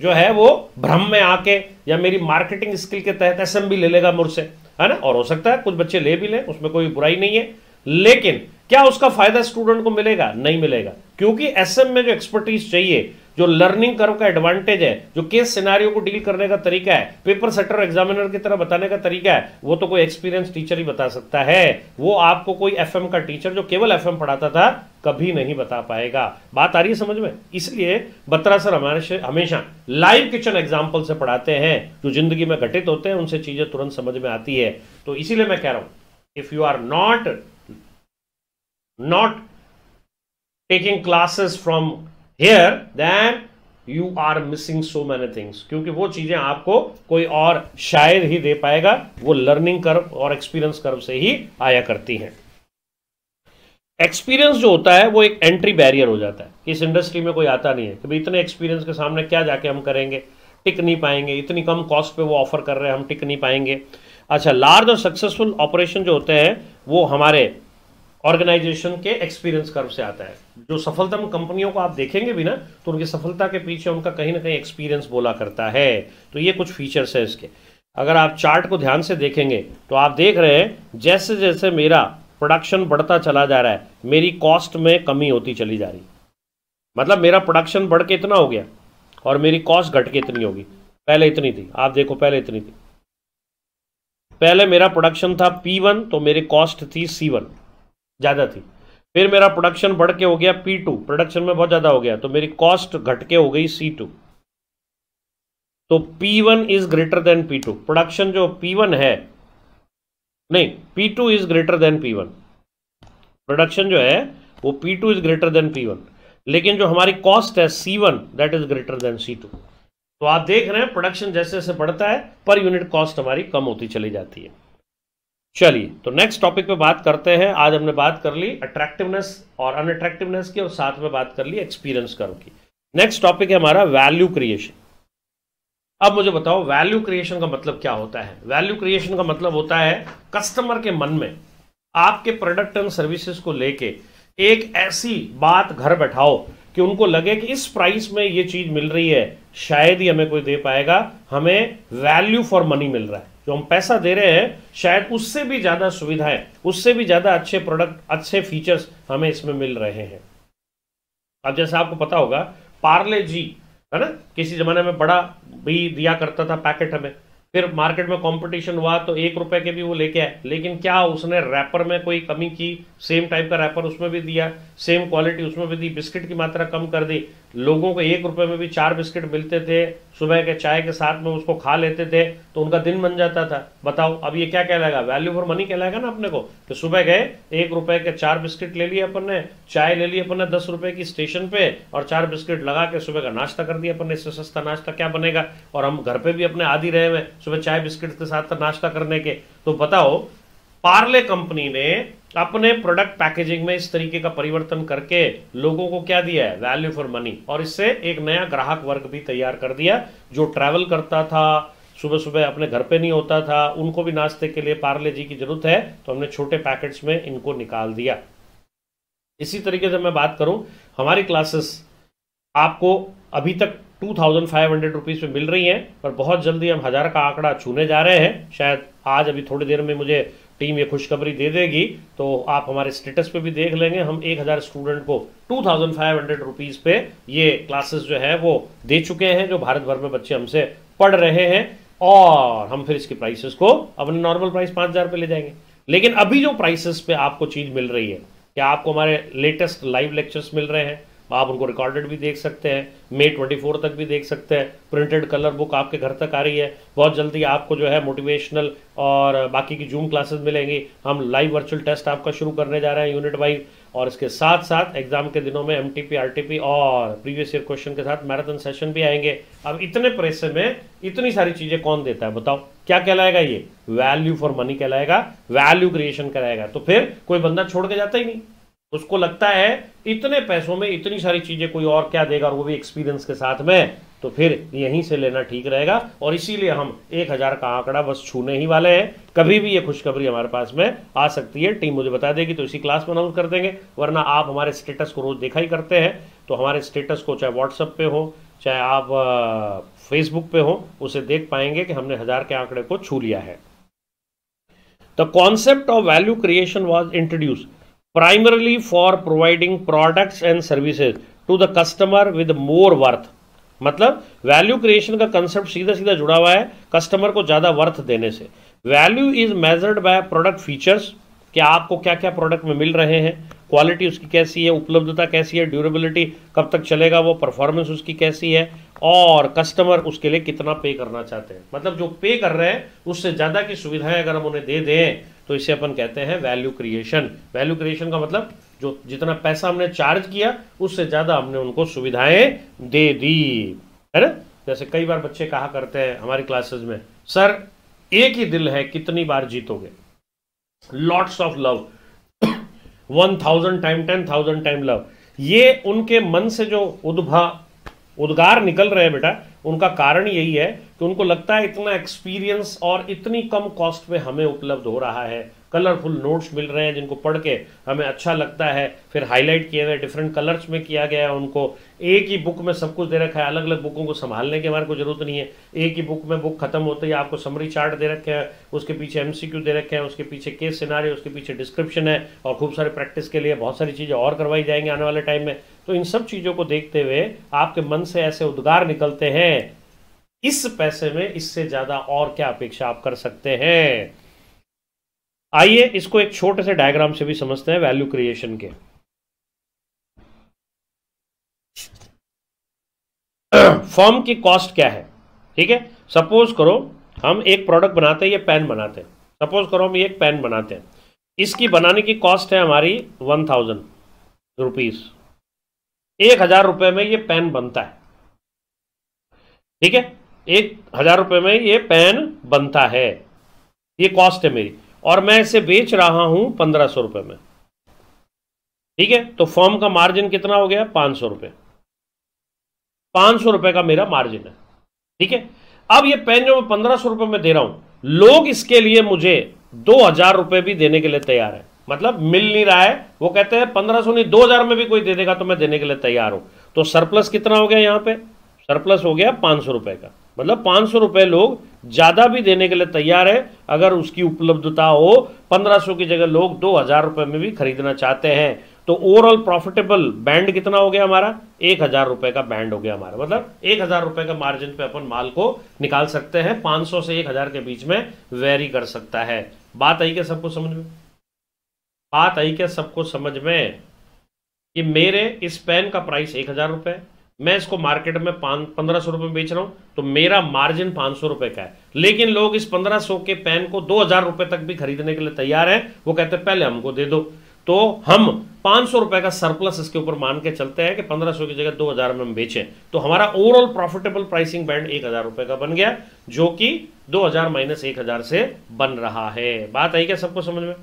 जो है वो भ्रम में आके या मेरी मार्केटिंग स्किल के तहत एसएम भी ले लेगा मुझसे, है ना, और हो सकता है कुछ बच्चे ले भी लें, उसमें कोई बुराई नहीं है। लेकिन क्या उसका फायदा स्टूडेंट को मिलेगा? नहीं मिलेगा, क्योंकि एसएम में जो एक्सपर्टीज चाहिए, जो लर्निंग कर्व का एडवांटेज है, जो केस सिनेरियो को डील करने का तरीका है, पेपर सेटर एग्जामिनर की तरह बताने का तरीका है, वो तो कोई एक्सपीरियंस टीचर ही बता सकता है। वो आपको कोई एफएम का टीचर जो केवल एफएम पढ़ाता था कभी नहीं बता पाएगा। बात आ रही है समझ में? इसलिए बत्रा सर हमारे हमेशा लाइव किचन एग्जाम्पल से पढ़ाते हैं, जो जिंदगी में घटित होते हैं उनसे चीजें तुरंत समझ में आती है। तो इसीलिए मैं कह रहा हूं if you are not not taking classes from Here then you are missing so many things, क्योंकि वो चीजें आपको कोई और शायद ही दे पाएगा, वो लर्निंग कर्व और एक्सपीरियंस कर्व से ही आया करती हैं। एक्सपीरियंस जो होता है वो एक एंट्री बैरियर हो जाता है। इस इंडस्ट्री में कोई आता नहीं है कि भाई इतने एक्सपीरियंस के सामने क्या जाके हम करेंगे, टिक नहीं पाएंगे, इतनी कम कॉस्ट पे वो ऑफर कर रहे हैं, हम टिक नहीं पाएंगे। अच्छा, लार्ज और सक्सेसफुल ऑपरेशन जो होते हैं वो हमारे ऑर्गेनाइजेशन के एक्सपीरियंस कर्व से आता है। जो सफलतम कंपनियों को आप देखेंगे भी ना तो उनकी सफलता के पीछे उनका कहीं ना कहीं एक्सपीरियंस बोला करता है। तो ये कुछ फीचर्स है इसके। अगर आप चार्ट को ध्यान से देखेंगे तो आप देख रहे हैं जैसे जैसे मेरा प्रोडक्शन बढ़ता चला जा रहा है मेरी कॉस्ट में कमी होती चली जा रही, मतलब मेरा प्रोडक्शन बढ़ के इतना हो गया और मेरी कॉस्ट घट के इतनी होगी। पहले इतनी थी, आप देखो पहले इतनी थी, पहले मेरा प्रोडक्शन था पी वन तो मेरी कॉस्ट थी सी वन, ज़्यादा थी। फिर मेरा प्रोडक्शन बढ़ के हो गया पी टू, प्रोडक्शन में बहुत ज़्यादा हो गया तो मेरी कॉस्ट घट के हो गई सी टू। तो P one is greater than P two, production जो पी वन है नहीं P two is greater than P one, production जो है वो P two is greater than P one, लेकिन जो हमारी कॉस्ट है C one that is greater than C two. तो आप देख रहे हैं प्रोडक्शन जैसे जैसे बढ़ता है पर यूनिट कॉस्ट हमारी कम होती चली जाती है। चलिए तो नेक्स्ट टॉपिक पे बात करते हैं। आज हमने बात कर ली अट्रैक्टिवनेस और अनअट्रैक्टिवनेस की और साथ में बात कर ली एक्सपीरियंस कर्व की। नेक्स्ट टॉपिक है हमारा वैल्यू क्रिएशन। अब मुझे बताओ वैल्यू क्रिएशन का मतलब क्या होता है? वैल्यू क्रिएशन का मतलब होता है कस्टमर के मन में आपके प्रोडक्ट एंड सर्विसेज को लेके एक ऐसी बात घर बैठाओ कि उनको लगे कि इस प्राइस में ये चीज मिल रही है, शायद ही हमें कोई दे पाएगा, हमें वैल्यू फॉर मनी मिल रहा है, जो हम पैसा दे रहे हैं शायद उससे भी ज़्यादा सुविधाएं, उससे भी ज़्यादा अच्छे प्रोडक्ट, अच्छे फीचर्स हमें इसमें मिल रहे हैं। अब जैसे आपको पता होगा पार्ले जी, है ना, किसी ज़माने में बड़ा भी दिया करता था पैकेट हमें, फिर मार्केट में कंपटीशन हुआ तो एक रुपए के भी वो लेके आए, लेकिन क्या उसने रैपर में कोई कमी की, सेम टाइप का रैपर उसमें भी दिया, सेम क्वालिटी उसमें भी दी, बिस्किट की मात्रा कम कर दी, लोगों को एक रुपए में भी चार बिस्किट मिलते थे, सुबह के चाय के साथ में उसको खा लेते थे तो उनका दिन बन जाता था। बताओ अब ये क्या कहलाएगा? वैल्यू फॉर मनी कहलाएगा ना अपने को, कि सुबह गए एक रुपए के चार बिस्किट ले लिए अपन ने, चाय ले ली अपन ने दस रुपए की स्टेशन पे और चार बिस्किट लगा के सुबह का नाश्ता कर दिया अपन ने, इससे सस्ता नाश्ता क्या बनेगा? और हम घर पे भी अपने आदि रहे हुए सुबह चाय बिस्किट के साथ नाश्ता करने के। तो बताओ पार्ले कंपनी ने अपने प्रोडक्ट पैकेजिंग में इस तरीके का परिवर्तन करके लोगों को क्या दिया है? Value for money. और इससे एक नया ग्राहक वर्ग भी तैयार कर दिया जो ट्रैवल करता था, सुबह सुबह अपने घर पे नहीं होता था, उनको भी नाश्ते के लिए पार्ले जी की जरूरत है, तो हमने छोटे पैकेट्स में इनको निकाल दिया। इसी तरीके से मैं बात करूं, हमारी क्लासेस आपको अभी तक two thousand five hundred rupees पर मिल रही हैं, पर बहुत जल्दी हम हज़ार का आंकड़ा छूने जा रहे हैं। शायद आज अभी थोड़ी देर में मुझे टीम ये खुशखबरी दे देगी, तो आप हमारे स्टेटस पे भी देख लेंगे। हम एक हज़ार स्टूडेंट को two thousand five hundred rupees पे ये क्लासेस जो है वो दे चुके हैं, जो भारत भर में बच्चे हमसे पढ़ रहे हैं। और हम फिर इसकी प्राइसेस को अपने नॉर्मल प्राइस पाँच हज़ार पे ले जाएंगे। लेकिन अभी जो प्राइसेस पे आपको चीज़ मिल रही है, क्या आपको हमारे लेटेस्ट लाइव लेक्चर्स मिल रहे हैं, आप उनको रिकॉर्डेड भी देख सकते हैं, मई चौबीस तक भी देख सकते हैं, प्रिंटेड कलर बुक आपके घर तक आ रही है। बहुत जल्दी आपको जो है मोटिवेशनल और बाकी की जूम क्लासेस मिलेंगी। हम लाइव वर्चुअल टेस्ट आपका शुरू करने जा रहे हैं यूनिट वाइज, और इसके साथ साथ एग्जाम के दिनों में एमटीपी, आरटीपी और प्रीवियस ईयर क्वेश्चन के साथ मैराथन सेशन भी आएंगे। अब इतने पैसे में इतनी सारी चीज़ें कौन देता है बताओ? क्या कहलाएगा ये? वैल्यू फॉर मनी कहलाएगा, वैल्यू क्रिएशन कहलाएगा। तो फिर कोई बंदा छोड़ के जाता ही नहीं, उसको लगता है इतने पैसों में इतनी सारी चीजें कोई और क्या देगा, और वो भी एक्सपीरियंस के साथ में। तो फिर यहीं से लेना ठीक रहेगा, और इसीलिए हम एक हजार का आंकड़ा बस छूने ही वाले हैं। कभी भी ये खुशखबरी हमारे पास में आ सकती है, टीम मुझे बता देगी तो इसी क्लास में अनाउंस कर देंगे, वरना आप हमारे स्टेटस को रोज देखा ही करते हैं। तो हमारे स्टेटस को चाहे व्हाट्सएप पे हो, चाहे आप फेसबुक पे हो, उसे देख पाएंगे कि हमने हजार के आंकड़े को छू लिया है। The concept of value creation was introduce primarily for providing products and services to the customer with more worth। मतलब वैल्यू क्रिएशन का कंसेप्ट सीधा सीधा जुड़ा हुआ है कस्टमर को ज़्यादा वर्थ देने से। Value is measured by product features, कि आपको क्या क्या प्रोडक्ट में मिल रहे हैं, क्वालिटी उसकी कैसी है, उपलब्धता कैसी है, ड्यूरेबिलिटी कब तक चलेगा वो, परफॉर्मेंस उसकी कैसी है, और कस्टमर उसके लिए कितना पे करना चाहते हैं। मतलब जो पे कर रहे हैं उससे ज़्यादा की सुविधाएं अगर हम उन्हें दे दें तो इसे अपन कहते हैं वैल्यू क्रिएशन। वैल्यू क्रिएशन का मतलब जो जितना पैसा हमने चार्ज किया उससे ज़्यादा हमने उनको सुविधाएं दे दी, है ना। जैसे कई बार बच्चे कहा करते हैं हमारी क्लासेस में, सर एक ही दिल है कितनी बार जीतोगे, lots of love, one thousand time, ten thousand time love. ये उनके मन से जो उद्भा उद्गार निकल रहे हैं बेटा, उनका कारण यही है कि उनको लगता है इतना एक्सपीरियंस और इतनी कम कॉस्ट में हमें उपलब्ध हो रहा है, कलरफुल नोट्स मिल रहे हैं जिनको पढ़ के हमें अच्छा लगता है, फिर हाईलाइट किए हुए डिफरेंट कलर्स में किया गया है उनको, एक ही बुक में सब कुछ दे रखा है, अलग अलग बुकों को संभालने की हमारे को जरूरत नहीं है। एक ही बुक में बुक खत्म होते ही आपको समरी चार्ट दे रखे हैं, उसके पीछे एमसीक्यू दे रखे हैं, उसके पीछे केस सिनारियो, उसके पीछे डिस्क्रिप्शन है, और खूब सारे प्रैक्टिस के लिए बहुत सारी चीज़ें और करवाई जाएंगी आने वाले टाइम में। तो इन सब चीज़ों को देखते हुए आपके मन से ऐसे उद्गार निकलते हैं, इस पैसे में इससे ज़्यादा और क्या अपेक्षा आप कर सकते हैं। आइए इसको एक छोटे से डायग्राम से भी समझते हैं वैल्यू क्रिएशन के। फर्म की कॉस्ट क्या है, ठीक है। सपोज करो हम एक प्रोडक्ट बनाते हैं, ये पेन बनाते हैं। सपोज करो हम एक पेन बनाते हैं, इसकी बनाने की कॉस्ट है हमारी वन थाउजेंड रुपीज, एक हजार रुपये में ये पेन बनता है, ठीक है। एक हजार रुपये में ये पेन बनता है, ये कॉस्ट है मेरी, और मैं इसे बेच रहा हूं पंद्रह सौ रुपये में, ठीक है। तो फर्म का मार्जिन कितना हो गया? पाँच सौ रुपये, पाँच सौ रुपये का मेरा मार्जिन है, ठीक है। अब ये पेन जो मैं पंद्रह सौ रुपये में दे रहा हूं, लोग इसके लिए मुझे दो हजार रुपये भी देने के लिए तैयार है। मतलब मिल नहीं रहा है, वो कहते हैं पंद्रह सौ नहीं दो हजार में भी कोई दे देगा तो मैं देने के लिए तैयार हूं। तो सरप्लस कितना हो गया? यहाँ पे सरप्लस हो गया पाँच सौ रुपये का। मतलब पाँच सौ रुपये लोग ज़्यादा भी देने के लिए तैयार है अगर उसकी उपलब्धता हो, पंद्रह सौ की जगह लोग दो हज़ार रुपये में भी खरीदना चाहते हैं। तो ओवरऑल प्रॉफिटेबल बैंड कितना हो गया हमारा? एक हज़ार रुपये का बैंड हो गया हमारा। मतलब एक हज़ार रुपये का मार्जिन पे अपन माल को निकाल सकते हैं, पाँच सौ से एक हज़ार के बीच में वेरी कर सकता है। बात आई क्या सबको समझ में? बात आई क्या सबको समझ में कि मेरे इस पेन का प्राइस एक हज़ार रुपये, मैं इसको मार्केट में पंद्रह सौ रुपये में बेच रहा हूँ, तो मेरा मार्जिन पाँच सौ रुपये का है। लेकिन लोग इस पंद्रह सौ के पेन को दो हज़ार रुपये तक भी खरीदने के लिए तैयार हैं, वो कहते हैं पहले हमको दे दो। तो हम पाँच सौ रुपये का सरप्लस इसके ऊपर मान के चलते हैं कि पंद्रह सौ की जगह दो हज़ार में हम बेचें। तो हमारा ओवरऑल प्रॉफिटेबल प्राइसिंग बैंड एक हज़ार रुपये का बन गया, जो कि दो हज़ार माइनस एक हज़ार से बन रहा है। बात आई क्या सबको समझ में?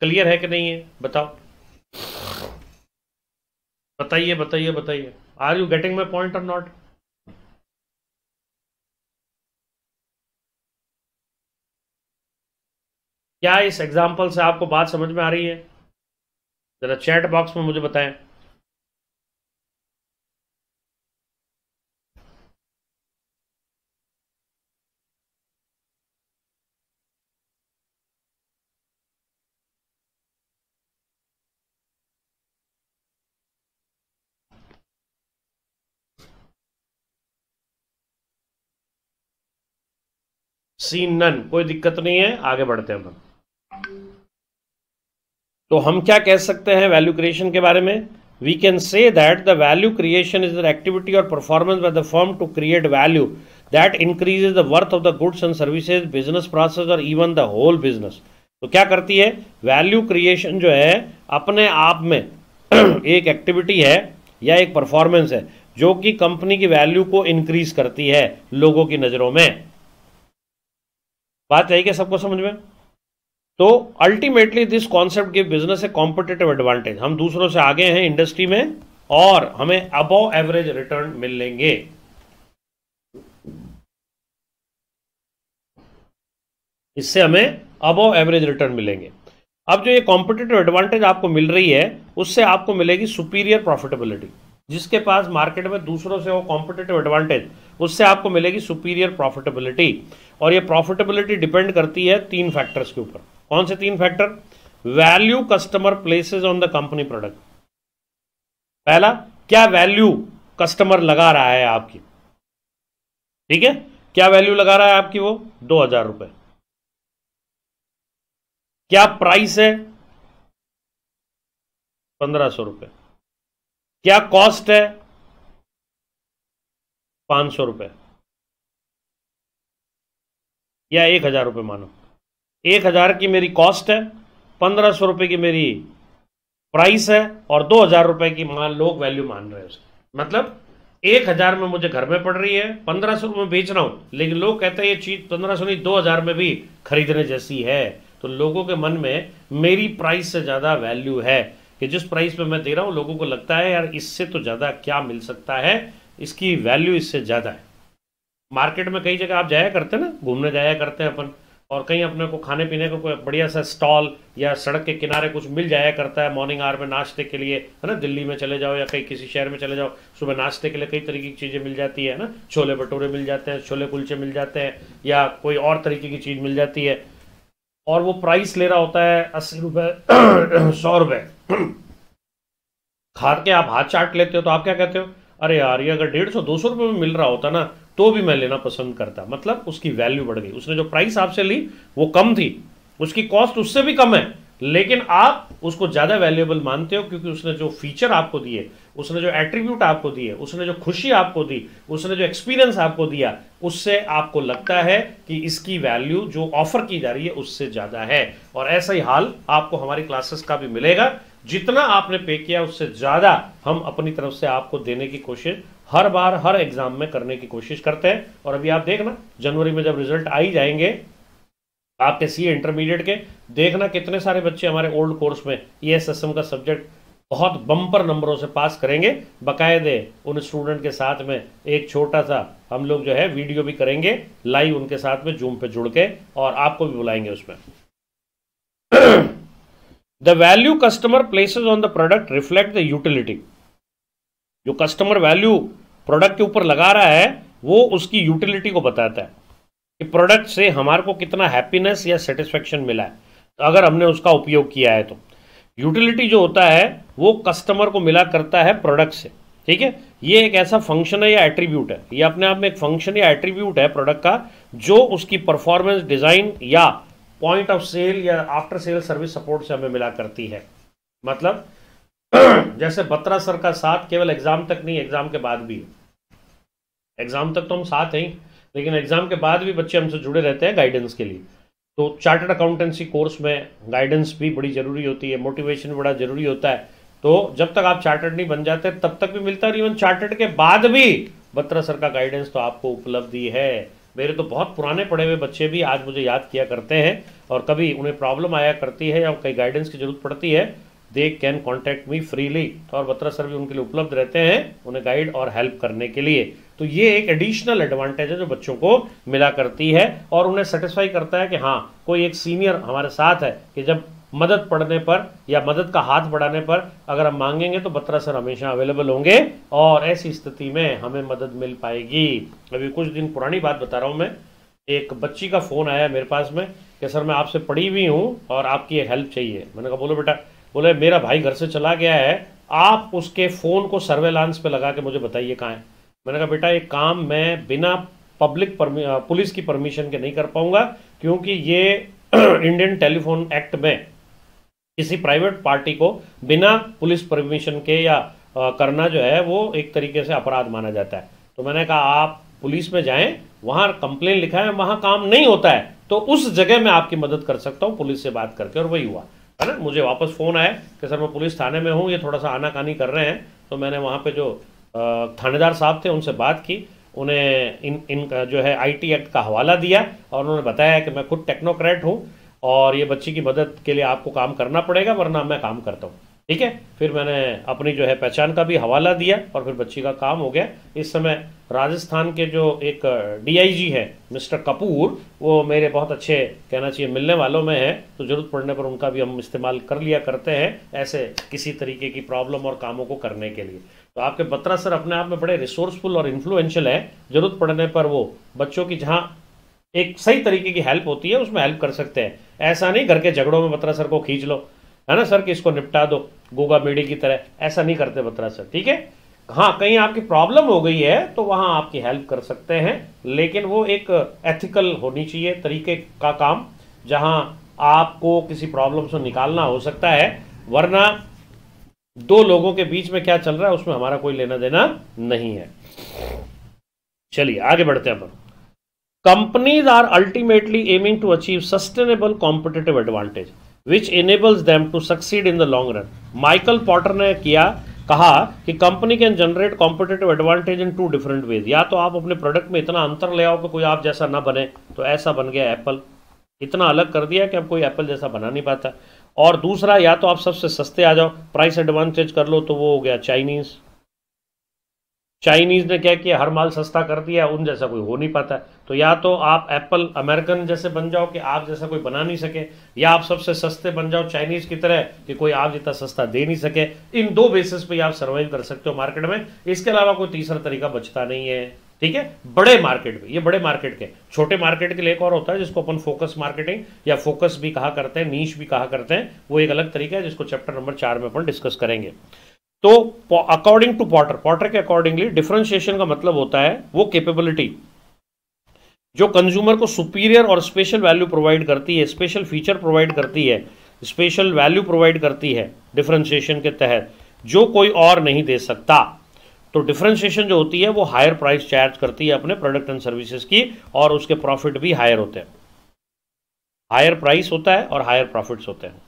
क्लियर है कि नहीं है? बताओ, बताइए, बताइए, बताइए। Are you getting my point और नॉट? क्या इस एग्जाम्पल से आपको बात समझ में आ रही है? जरा चैट बॉक्स में मुझे बताएं। सीन नन, कोई दिक्कत नहीं है, आगे बढ़ते हैं हम। तो हम क्या कह सकते हैं वैल्यू क्रिएशन के बारे में? We can say that the value creation is an activity और performance by the firm to create value that increases the worth of the goods and services, business process और इवन द होल बिजनेस। तो क्या करती है value creation? जो है अपने आप में एक एक्टिविटी है या एक परफॉर्मेंस है जो कि कंपनी की वैल्यू को इंक्रीज करती है लोगों की नज़रों में। बात यही है सबको समझ में। तो ultimately this concept give business a competitive advantage. हम दूसरों से आगे हैं इंडस्ट्री में और हमें अबव एवरेज रिटर्न मिलेंगे। इससे हमें अबव एवरेज रिटर्न मिलेंगे। अब जो ये कॉम्पिटिटिव एडवांटेज आपको मिल रही है उससे आपको मिलेगी सुपीरियर प्रॉफिटेबिलिटी। जिसके पास मार्केट में दूसरों से वो कॉम्पिटिटिव एडवांटेज, उससे आपको मिलेगी सुपीरियर प्रॉफिटेबिलिटी। और ये प्रॉफिटेबिलिटी डिपेंड करती है तीन फैक्टर्स के ऊपर। कौन से तीन factor? Value customer places on the company product. पहला, क्या वैल्यू कस्टमर लगा रहा है आपकी? ठीक है, क्या वैल्यू लगा रहा है आपकी? वो दो हजार रुपए। क्या प्राइस है? पंद्रह सौ रुपए। क्या कॉस्ट है? पांच सौ रुपए या एक हजार रुपये। मानो एक हजार की मेरी कॉस्ट है, पंद्रह सौ रुपये की मेरी प्राइस है और दो हजार रुपये की मान लोग वैल्यू मान रहे हैं उसकी। मतलब एक हजार में मुझे घर में पड़ रही है, पंद्रह सौ में बेच रहा हूँ, लेकिन लोग कहते हैं ये चीज़ पंद्रह सौ नहीं दो हजार में भी खरीदने जैसी है। तो लोगों के मन में मेरी प्राइस से ज़्यादा वैल्यू है कि जिस प्राइस में मैं दे रहा हूँ लोगों को लगता है यार इससे तो ज़्यादा क्या मिल सकता है, इसकी वैल्यू इससे ज़्यादा है। मार्केट में कई जगह आप जाया करते हैं ना, घूमने जाया करते हैं अपन, और कहीं अपने को खाने पीने को कोई बढ़िया सा स्टॉल या सड़क के किनारे कुछ मिल जाया करता है मॉर्निंग आवर में नाश्ते के लिए, है ना। दिल्ली में चले जाओ या कहीं किसी शहर में चले जाओ, सुबह नाश्ते के लिए कई तरीके की चीज़ें मिल जाती है ना। छोले भटूरे मिल जाते हैं, छोले कुलचे मिल जाते हैं या कोई और तरीके की चीज़ मिल जाती है और वो प्राइस ले रहा होता है अस्सी रुपये सौ रुपये। खा के आप हाथ चाट लेते हो तो आप क्या कहते हो? अरे यार ये अगर डेढ़ सौ दो सौ रुपये में मिल रहा होता ना तो भी मैं लेना पसंद करता। मतलब उसकी वैल्यू बढ़ गई। उसने जो प्राइस आपसे ली वो कम थी, उसकी कॉस्ट उससे भी कम है, लेकिन आप उसको ज़्यादा वैल्यूएबल मानते हो क्योंकि उसने जो फीचर आपको दिए, उसने जो एट्रीब्यूट आपको दिए, उसने जो खुशी आपको दी, उसने जो एक्सपीरियंस आपको दिया, उससे आपको लगता है कि इसकी वैल्यू जो ऑफर की जा रही है उससे ज़्यादा है। और ऐसा ही हाल आपको हमारी क्लासेस का भी मिलेगा। जितना आपने पे किया उससे ज़्यादा हम अपनी तरफ से आपको देने की कोशिश हर बार हर एग्जाम में करने की कोशिश करते हैं। और अभी आप देखना जनवरी में जब रिजल्ट आ ही जाएंगे आपके सी इंटरमीडिएट के, देखना कितने सारे बच्चे हमारे ओल्ड कोर्स में ई एस एस एम का सब्जेक्ट बहुत बम्पर नंबरों से पास करेंगे। बाकायदे उन स्टूडेंट के साथ में एक छोटा सा हम लोग जो है वीडियो भी करेंगे लाइव उनके साथ में जूम पे जुड़ के, और आपको भी बुलाएंगे उसमें। The value customer places on the product reflect the utility. जो कस्टमर वैल्यू प्रोडक्ट के ऊपर लगा रहा है वो उसकी यूटिलिटी को बताता है कि प्रोडक्ट से हमारे को कितना हैप्पीनेस या सेटिस्फेक्शन मिला है अगर हमने उसका उपयोग किया है। तो यूटिलिटी जो होता है वो कस्टमर को मिला करता है प्रोडक्ट से। ठीक है, ये एक ऐसा फंक्शन है या एट्रीब्यूट है, ये अपने आप में एक फंक्शन या एट्रीब्यूट है प्रोडक्ट का जो उसकी परफॉर्मेंस, डिज़ाइन या पॉइंट ऑफ सेल या आफ्टर सेल सर्विस सपोर्ट से हमें मिला करती है। मतलब जैसे बत्रा सर का साथ केवल एग्जाम तक नहीं, एग्जाम के बाद भी है। एग्जाम तक तो हम साथ हैं, लेकिन एग्जाम के बाद भी बच्चे हमसे जुड़े रहते हैं गाइडेंस के लिए। तो चार्टर्ड अकाउंटेंसी कोर्स में गाइडेंस भी बड़ी ज़रूरी होती है, मोटिवेशन बड़ा ज़रूरी होता है। तो जब तक आप चार्टर्ड नहीं बन जाते तब तक भी मिलता है, और इवन चार्टर्ड के बाद भी बत्रा सर का गाइडेंस तो आपको उपलब्ध ही है। मेरे तो बहुत पुराने पढ़े हुए बच्चे भी आज मुझे याद किया करते हैं, और कभी उन्हें प्रॉब्लम आया करती है या कहीं गाइडेंस की जरूरत पड़ती है, they can contact me freely. और बत्रा सर भी उनके लिए उपलब्ध रहते हैं उन्हें गाइड और हेल्प करने के लिए। तो ये एक एडिशनल एडवांटेज है जो बच्चों को मिला करती है और उन्हें सेटिस्फाई करता है कि हाँ कोई एक सीनियर हमारे साथ है कि जब मदद पड़ने पर या मदद का हाथ बढ़ाने पर अगर हम मांगेंगे तो बत्रा सर हमेशा अवेलेबल होंगे और ऐसी स्थिति में हमें मदद मिल पाएगी। अभी कुछ दिन पुरानी बात बता रहा हूँ मैं, एक बच्ची का फ़ोन आया मेरे पास में कि सर मैं आपसे पढ़ी हुई हूँ और आपकी ये हेल्प चाहिए। मैंने कहा बोलो बेटा। बोले मेरा भाई घर से चला गया है, आप उसके फ़ोन को सर्वेलांस पे लगा के मुझे बताइए कहाँ है। मैंने कहा बेटा ये काम मैं बिना पब्लिक पुलिस की परमिशन के नहीं कर पाऊँगा, क्योंकि ये इंडियन टेलीफोन एक्ट में किसी प्राइवेट पार्टी को बिना पुलिस परमिशन के या आ, करना जो है वो एक तरीके से अपराध माना जाता है। तो मैंने कहा आप पुलिस में जाएं, वहाँ कंप्लेन लिखा है, वहाँ काम नहीं होता है तो उस जगह मैं आपकी मदद कर सकता हूँ पुलिस से बात करके। और वही हुआ है ना, मुझे वापस फ़ोन आया कि सर मैं पुलिस थाने में हूँ, ये थोड़ा सा आनाकानी कर रहे हैं। तो मैंने वहाँ पे जो थानेदार साहब थे उनसे बात की, उन्हें इन इनका जो है आईटी एक्ट का हवाला दिया और उन्होंने बताया कि मैं खुद टेक्नोक्रेट हूँ और ये बच्ची की मदद के लिए आपको काम करना पड़ेगा वरना मैं काम करता हूँ, ठीक है। फिर मैंने अपनी जो है पहचान का भी हवाला दिया और फिर बच्ची का काम हो गया। इस समय राजस्थान के जो एक डीआईजी है मिस्टर कपूर, वो मेरे बहुत अच्छे कहना चाहिए मिलने वालों में है, तो ज़रूरत पड़ने पर उनका भी हम इस्तेमाल कर लिया करते हैं ऐसे किसी तरीके की प्रॉब्लम और कामों को करने के लिए। तो आपके बत्रा सर अपने आप में बड़े रिसोर्सफुल और इन्फ्लुएंशियल है, ज़रूरत पड़ने पर वो बच्चों की जहाँ एक सही तरीके की हेल्प होती है उसमें हेल्प कर सकते हैं। ऐसा नहीं घर के झगड़ों में बत्रा सर को खींच लो, है ना सर, कि इसको निपटा दो गोगा बेड़ी की तरह, ऐसा नहीं करते बत्रा सर, ठीक है। हाँ कहीं आपकी प्रॉब्लम हो गई है तो वहाँ आपकी हेल्प कर सकते हैं, लेकिन वो एक एथिकल होनी चाहिए तरीके का काम जहाँ आपको किसी प्रॉब्लम से निकालना हो सकता है, वरना दो लोगों के बीच में क्या चल रहा है उसमें हमारा कोई लेना देना नहीं है। चलिए आगे बढ़ते हैं। अपन companies are ultimately aiming to achieve sustainable competitive advantage which enables them to succeed in the long run. Michael Porter ने किया कहा कि company can generate competitive advantage in two different ways. या तो आप अपने प्रोडक्ट में इतना अंतर ले आओ कि कोई आप जैसा ना बने, तो ऐसा बन गया एप्पल, इतना अलग कर दिया कि अब कोई एप्पल जैसा बना नहीं पाता। और दूसरा, या तो आप सबसे सस्ते आ जाओ, प्राइस एडवांटेज कर लो, तो वो हो गया चाइनीज। चाइनीज ने क्या किया, हर माल सस्ता कर दिया, उन जैसा कोई हो नहीं पाता। तो या तो आप एप्पल अमेरिकन जैसे बन जाओ कि आप जैसा कोई बना नहीं सके, या आप सबसे सस्ते बन जाओ चाइनीज की तरह कि कोई आप जितना सस्ता दे नहीं सके। इन दो बेसिस पे आप सर्वाइव कर सकते हो मार्केट में, इसके अलावा कोई तीसरा तरीका बचता नहीं है, ठीक है। बड़े मार्केट में, ये बड़े मार्केट के, छोटे मार्केट के लिए एक और होता है जिसको अपन फोकस मार्केटिंग या फोकस भी कहा करते हैं, नीश भी कहा करते हैं, वो एक अलग तरीका है जिसको चैप्टर नंबर चार में अपन डिस्कस करेंगे। तो अकॉर्डिंग टू पॉटर पॉटर के अकॉर्डिंगली डिफरेंशिएशन का मतलब होता है वो कैपेबिलिटी जो कंज्यूमर को सुपीरियर और स्पेशल वैल्यू प्रोवाइड करती है, स्पेशल फीचर प्रोवाइड करती है, स्पेशल वैल्यू प्रोवाइड करती है डिफरेंशिएशन के तहत, जो कोई और नहीं दे सकता। तो डिफरेंशिएशन जो होती है वो हायर प्राइस चार्ज करती है अपने प्रोडक्ट एंड सर्विसेज की, और उसके प्रॉफिट भी हायर होते हैं, हायर प्राइस होता है और हायर प्रॉफिट्स होते हैं।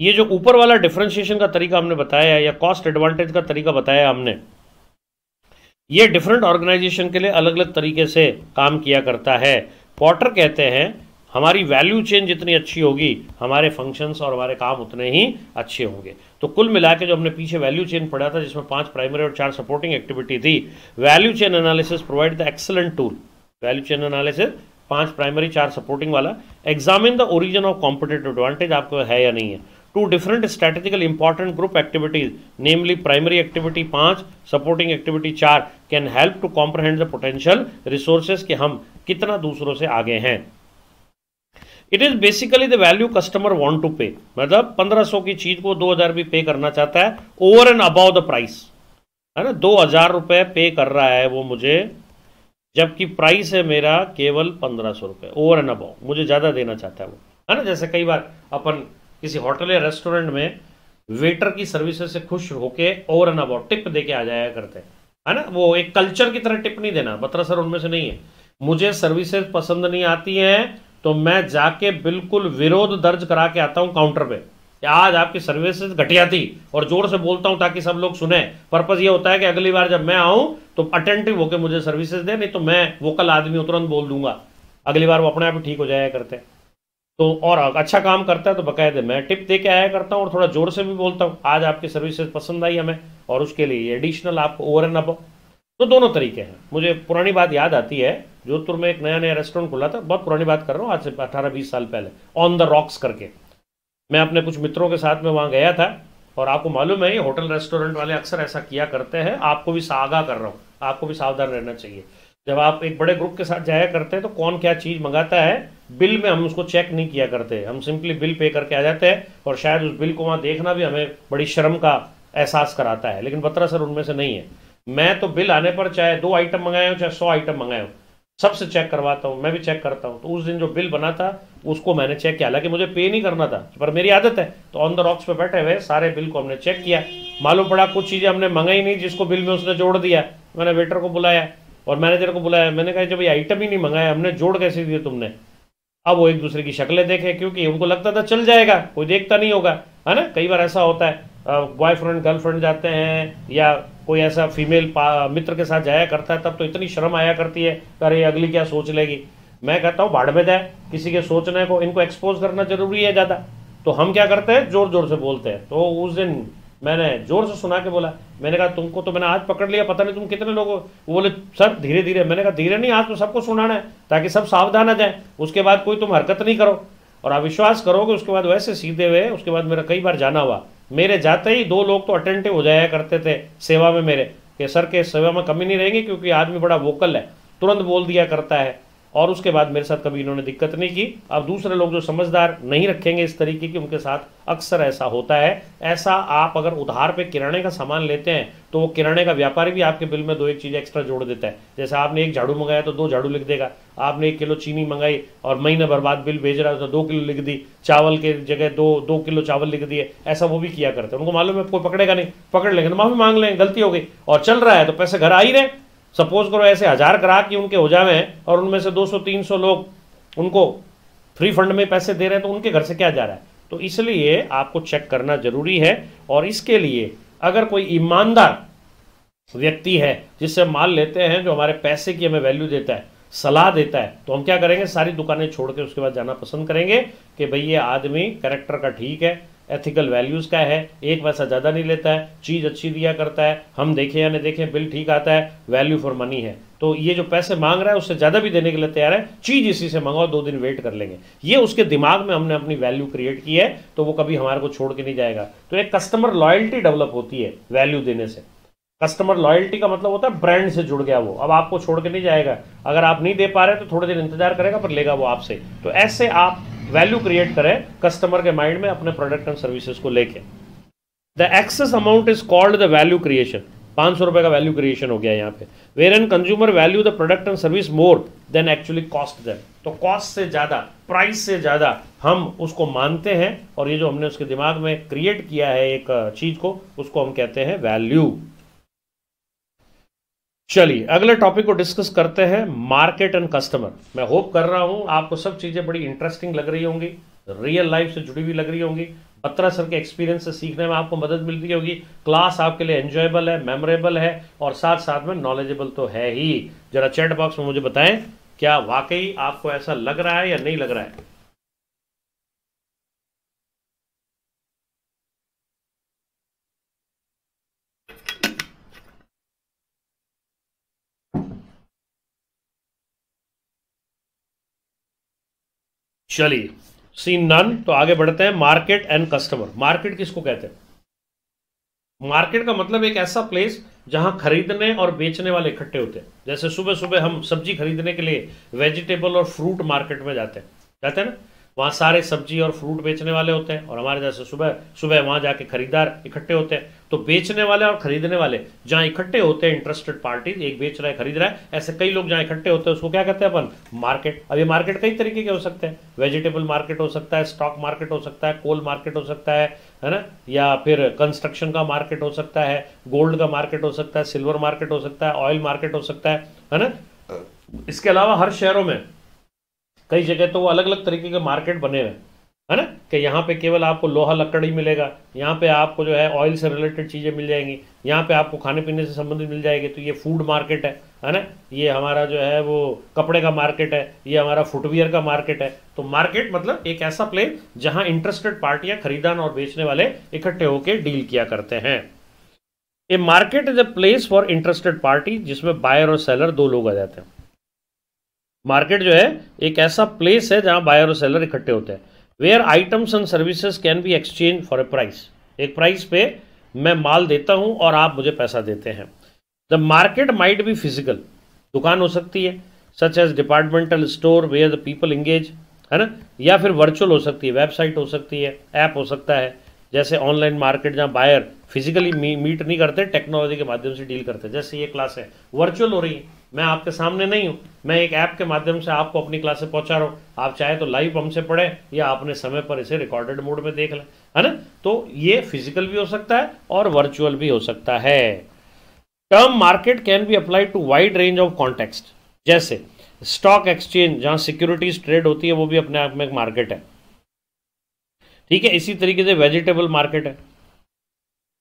ये जो ऊपर वाला डिफरेंशिएशन का तरीका हमने बताया है या कॉस्ट एडवांटेज का तरीका बताया हमने, ये डिफरेंट ऑर्गेनाइजेशन के लिए अलग अलग तरीके से काम किया करता है। पॉटर कहते हैं हमारी वैल्यू चेन जितनी अच्छी होगी हमारे फंक्शंस और हमारे काम उतने ही अच्छे होंगे। तो कुल मिला के जो हमने पीछे वैल्यू चेन पढ़ा था जिसमें पांच प्राइमरी और चार सपोर्टिंग एक्टिविटी थी, value chain analysis provide the excellent tool. Value chain analysis पांच प्राइमरी चार सपोर्टिंग वाला, examine the origin of competitive advantage आपको है या नहीं है। Two different strategical important group activities namely primary activity पाँच सपोर्टिंग एक्टिविटी चार can help to comprehend the potential resources कि हम कितना दूसरों से आगे हैं। It is basically the value customer want to pay, मतलब पंद्रह सौ की चीज़ को दो हज़ार भी पे करना चाहता है over and above the price, है ना। दो हज़ार रुपये पे कर रहा है वो मुझे, जबकि प्राइस है मेरा केवल पंद्रह सौ रुपये, ओवर एंड अबव मुझे ज़्यादा देना चाहता है वो, है ना। जैसे कई बार अपन किसी होटल या रेस्टोरेंट में वेटर की सर्विसेज से खुश होके ओवर एंड अबव टिप दे के आ जाया करते हैं, है ना। वो एक कल्चर की तरह टिप नहीं देना, बत्रा सर उनमें से नहीं है। मुझे सर्विसेज पसंद नहीं आती हैं तो मैं जाके बिल्कुल विरोध दर्ज करा के आता हूँ काउंटर पे, आज आपकी सर्विसेज घटिया थी, और जोर से बोलता हूँ ताकि सब लोग सुने। पर्पस ये होता है कि अगली बार जब मैं आऊँ तो अटेंटिव होकर मुझे सर्विसेज दे, नहीं तो मैं वोकल आदमी हूँ तुरंत बोल दूंगा, अगली बार वो अपने आप ही ठीक हो जाया करते हैं। तो और अच्छा काम करता है तो बकायदे मैं टिप दे के आया करता हूँ और थोड़ा जोर से भी बोलता हूँ आज आपकी सर्विसेज पसंद आई हमें, और उसके लिए एडिशनल आपको ओवर एंड अबव। तो दोनों तरीके हैं। मुझे पुरानी बात याद आती है, जोधपुर में एक नया नया रेस्टोरेंट खुला था, बहुत पुरानी बात कर रहा हूँ, आज से अठारह बीस साल पहले, ऑन द रॉक्स करके। मैं अपने कुछ मित्रों के साथ में वहाँ गया था और आपको मालूम है ये होटल रेस्टोरेंट वाले अक्सर ऐसा किया करते हैं। आपको भी आगाह कर रहा हूँ, आपको भी सावधान रहना चाहिए। जब आप एक बड़े ग्रुप के साथ जाया करते हैं तो कौन क्या चीज़ मंगाता है, बिल में हम उसको चेक नहीं किया करते, हम सिंपली बिल पे करके आ जाते हैं और शायद उस बिल को वहाँ देखना भी हमें बड़ी शर्म का एहसास कराता है। लेकिन बत्रा सर उनमें से नहीं है। मैं तो बिल आने पर चाहे दो आइटम मंगाए हो चाहे सौ आइटम मंगाए हो सबसे चेक करवाता हूँ, मैं भी चेक करता हूँ। तो उस दिन जो बिल बना था उसको मैंने चेक किया, हालांकि मुझे पे नहीं करना था पर मेरी आदत है। तो ऑन द रॉक्स पे बैठे हुए सारे बिल को हमने चेक किया, मालूम पड़ा कुछ चीज़ें हमने मंगाई नहीं जिसको बिल में उसने जोड़ दिया। मैंने वेटर को बुलाया और मैनेजर को बुलाया, मैंने कहा जब ये आइटम ही नहीं मंगाया हमने, जोड़ कैसे दिए तुमने। अब वो एक दूसरे की शक्लें देखें क्योंकि उनको लगता था चल जाएगा, कोई देखता नहीं होगा, है ना। कई बार ऐसा होता है बॉयफ्रेंड गर्लफ्रेंड जाते हैं या कोई ऐसा फीमेल मित्र के साथ जाया करता है, तब तो इतनी शर्म आया करती है अरे अगली क्या सोच लेगी। मैं कहता हूँ भाड़ में जाए, किसी के सोचने को इनको एक्सपोज करना जरूरी है ज़्यादा। तो हम क्या करते हैं जोर जोर से बोलते हैं। तो उस दिन मैंने जोर से सुना के बोला, मैंने कहा तुमको तो मैंने आज पकड़ लिया, पता नहीं तुम कितने लोग हो। वो बोले सर धीरे धीरे। मैंने कहा धीरे नहीं, आज तो सबको सुनाना है ताकि सब सावधान आ जाए, उसके बाद कोई तुम हरकत नहीं करो। और आप विश्वास करोगे उसके बाद वैसे सीधे हुए। उसके बाद मेरा कई बार जाना हुआ, मेरे जाते ही दो लोग तो अटेंटिव हो जाया करते थे सेवा में मेरे, कि सर के सेवा में कमी नहीं रहेंगी क्योंकि आदमी बड़ा वोकल है, तुरंत बोल दिया करता है। और उसके बाद मेरे साथ कभी इन्होंने दिक्कत नहीं की। अब दूसरे लोग जो समझदार नहीं रखेंगे इस तरीके की, उनके साथ अक्सर ऐसा होता है। ऐसा आप अगर उधार पे किराने का सामान लेते हैं तो वो किराने का व्यापारी भी आपके बिल में दो एक चीज़ एक्स्ट्रा जोड़ देता है। जैसे आपने एक झाड़ू मंगाया तो दो झाड़ू लिख देगा, आपने एक किलो चीनी मंगाई और महीने भर बाद बिल भेज रहा है तो दो किलो लिख दी, चावल के जगह दो दो किलो चावल लिख दिए। ऐसा वो भी किया करते हैं। उनको मालूम है कोई पकड़ेगा नहीं, पकड़ लेंगे तो माफ़ी मांग लें गलती हो गई और चल रहा है तो पैसे घर आ ही रहे। सपोज करो ऐसे हज़ार ग्राहक ही उनके हो जावे हैं और उनमें से दो सौ तीन सौ लोग उनको फ्री फंड में पैसे दे रहे हैं तो उनके घर से क्या जा रहा है। तो इसलिए आपको चेक करना ज़रूरी है। और इसके लिए अगर कोई ईमानदार व्यक्ति है जिससे माल लेते हैं जो हमारे पैसे की हमें वैल्यू देता है, सलाह देता है, तो हम क्या करेंगे सारी दुकानें छोड़ के उसके बाद जाना पसंद करेंगे कि भाई ये आदमी कैरेक्टर का ठीक है, एथिकल वैल्यूज़ का है, एक पैसा ज़्यादा नहीं लेता है, चीज़ अच्छी दिया करता है, हम देखें या नहीं देखें बिल ठीक आता है, वैल्यू फॉर मनी है। तो ये जो पैसे मांग रहा है उससे ज़्यादा भी देने के लिए तैयार है, चीज़ इसी से मंगाओ दो दिन वेट कर लेंगे। ये उसके दिमाग में हमने अपनी वैल्यू क्रिएट की है तो वो कभी हमारे को छोड़ के नहीं जाएगा। तो एक कस्टमर लॉयल्टी डेवलप होती है वैल्यू देने से। कस्टमर लॉयल्टी का मतलब होता है ब्रांड से जुड़ गया वो, अब आपको छोड़ के नहीं जाएगा। अगर आप नहीं दे पा रहे तो थोड़े दिन इंतजार करेगा पर लेगा वो आपसे। तो ऐसे आप वैल्यू क्रिएट करें कस्टमर के माइंड में अपने प्रोडक्ट एंड सर्विसेज को लेके। The excess amount is called the value creation. पाँच सौ रुपये का वैल्यू क्रिएशन हो गया यहाँ पे। Where an consumer value the product and service more than actually cost them. तो कॉस्ट से ज़्यादा, प्राइस से ज़्यादा हम उसको मानते हैं और ये जो हमने उसके दिमाग में क्रिएट किया है एक चीज़ को, उसको हम कहते हैं वैल्यू। चलिए अगले टॉपिक को डिस्कस करते हैं, मार्केट एंड कस्टमर। मैं होप कर रहा हूं आपको सब चीज़ें बड़ी इंटरेस्टिंग लग रही होंगी, रियल लाइफ से जुड़ी हुई लग रही होंगी। बत्रा सर के एक्सपीरियंस से सीखने में आपको मदद मिल रही होगी। क्लास आपके लिए एंजॉयबल है, मेमोरेबल है और साथ साथ में नॉलेजेबल तो है ही। जरा चैट बॉक्स में मुझे बताएं क्या वाकई आपको ऐसा लग रहा है या नहीं लग रहा है। चलिए सीन नन, तो आगे बढ़ते हैं। Market and customer. मार्केट किसको कहते हैं? मार्केट का मतलब एक ऐसा प्लेस जहां खरीदने और बेचने वाले इकट्ठे होते हैं। जैसे सुबह सुबह हम सब्जी खरीदने के लिए वेजिटेबल और फ्रूट मार्केट में जाते हैं जाते हैं ना, वहाँ सारे सब्जी और फ्रूट बेचने वाले होते हैं और हमारे जैसे सुबह सुबह वहाँ जाके खरीदार इकट्ठे होते हैं। तो बेचने वाले और खरीदने वाले जहाँ इकट्ठे होते हैं, इंटरेस्टेड पार्टीज, एक बेच रहा है खरीद रहा है, ऐसे कई लोग जहाँ इकट्ठे होते हैं उसको क्या कहते हैं अपन? मार्केट। अब ये मार्केट कई तरीके के हो सकते हैं, वेजिटेबल मार्केट हो सकता है, स्टॉक मार्केट हो सकता है, कोल मार्केट हो सकता है है ना, या फिर कंस्ट्रक्शन का मार्केट हो सकता है, गोल्ड का मार्केट हो सकता है, सिल्वर मार्केट हो सकता है, ऑयल मार्केट हो सकता है है ना। इसके अलावा हर शहरों में कई जगह तो वो अलग अलग तरीके के मार्केट बने हुए हैं है ना, कि यहाँ पे केवल आपको लोहा लकड़ी मिलेगा, यहाँ पे आपको जो है ऑयल से रिलेटेड चीज़ें मिल जाएंगी, यहाँ पे आपको खाने पीने से संबंधित मिल जाएगी। तो ये फूड मार्केट है है ना, ये हमारा जो है वो कपड़े का मार्केट है, ये हमारा फुटवियर का मार्केट है। तो मार्केट मतलब एक ऐसा प्लेस जहाँ इंटरेस्टेड पार्टियाँ, खरीदान और बेचने वाले इकट्ठे होकर डील किया करते हैं। ये market is a place for interested party जिसमें बायर और सेलर दो लोग आ जाते हैं। मार्केट जो है एक ऐसा प्लेस है जहां बायर और सेलर इकट्ठे होते हैं। Where items and services can be exchange for a price, एक प्राइस पे मैं माल देता हूं और आप मुझे पैसा देते हैं. The market might be physical, दुकान हो सकती है, such as departmental store where the people engage, है ना, या फिर वर्चुअल हो सकती है, वेबसाइट हो सकती है, ऐप हो सकता है, जैसे ऑनलाइन मार्केट जहाँ बायर फिजिकली मी, मीट नहीं करते, टेक्नोलॉजी के माध्यम से डील करते हैं. जैसे ये क्लास है वर्चुअल हो रही है, मैं आपके सामने नहीं हूँ, मैं एक ऐप के माध्यम से आपको अपनी क्लासें पहुँचा रहा हूँ. आप चाहे तो लाइव हमसे पढ़ें या आपने समय पर इसे रिकॉर्डेड मोड में देख लें, है ना. तो ये फिजिकल भी हो सकता है और वर्चुअल भी हो सकता है. Term market can be applied to wide range of context, जैसे स्टॉक एक्सचेंज जहाँ सिक्योरिटीज ट्रेड होती है वो भी अपने आप में एक मार्केट है, ठीक है. इसी तरीके से वेजिटेबल मार्केट है,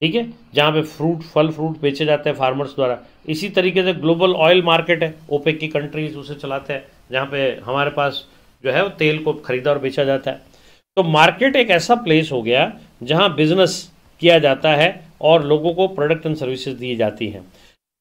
ठीक है, जहाँ पे फ्रूट फल फ्रूट बेचे जाते हैं फार्मर्स द्वारा. इसी तरीके से ग्लोबल ऑयल मार्केट है, ओपेक की कंट्रीज उसे चलाते हैं, जहाँ पे हमारे पास जो है वो तेल को खरीदा और बेचा जाता है. तो मार्केट एक ऐसा प्लेस हो गया जहाँ बिजनेस किया जाता है और लोगों को प्रोडक्ट एंड सर्विसेज दी जाती हैं.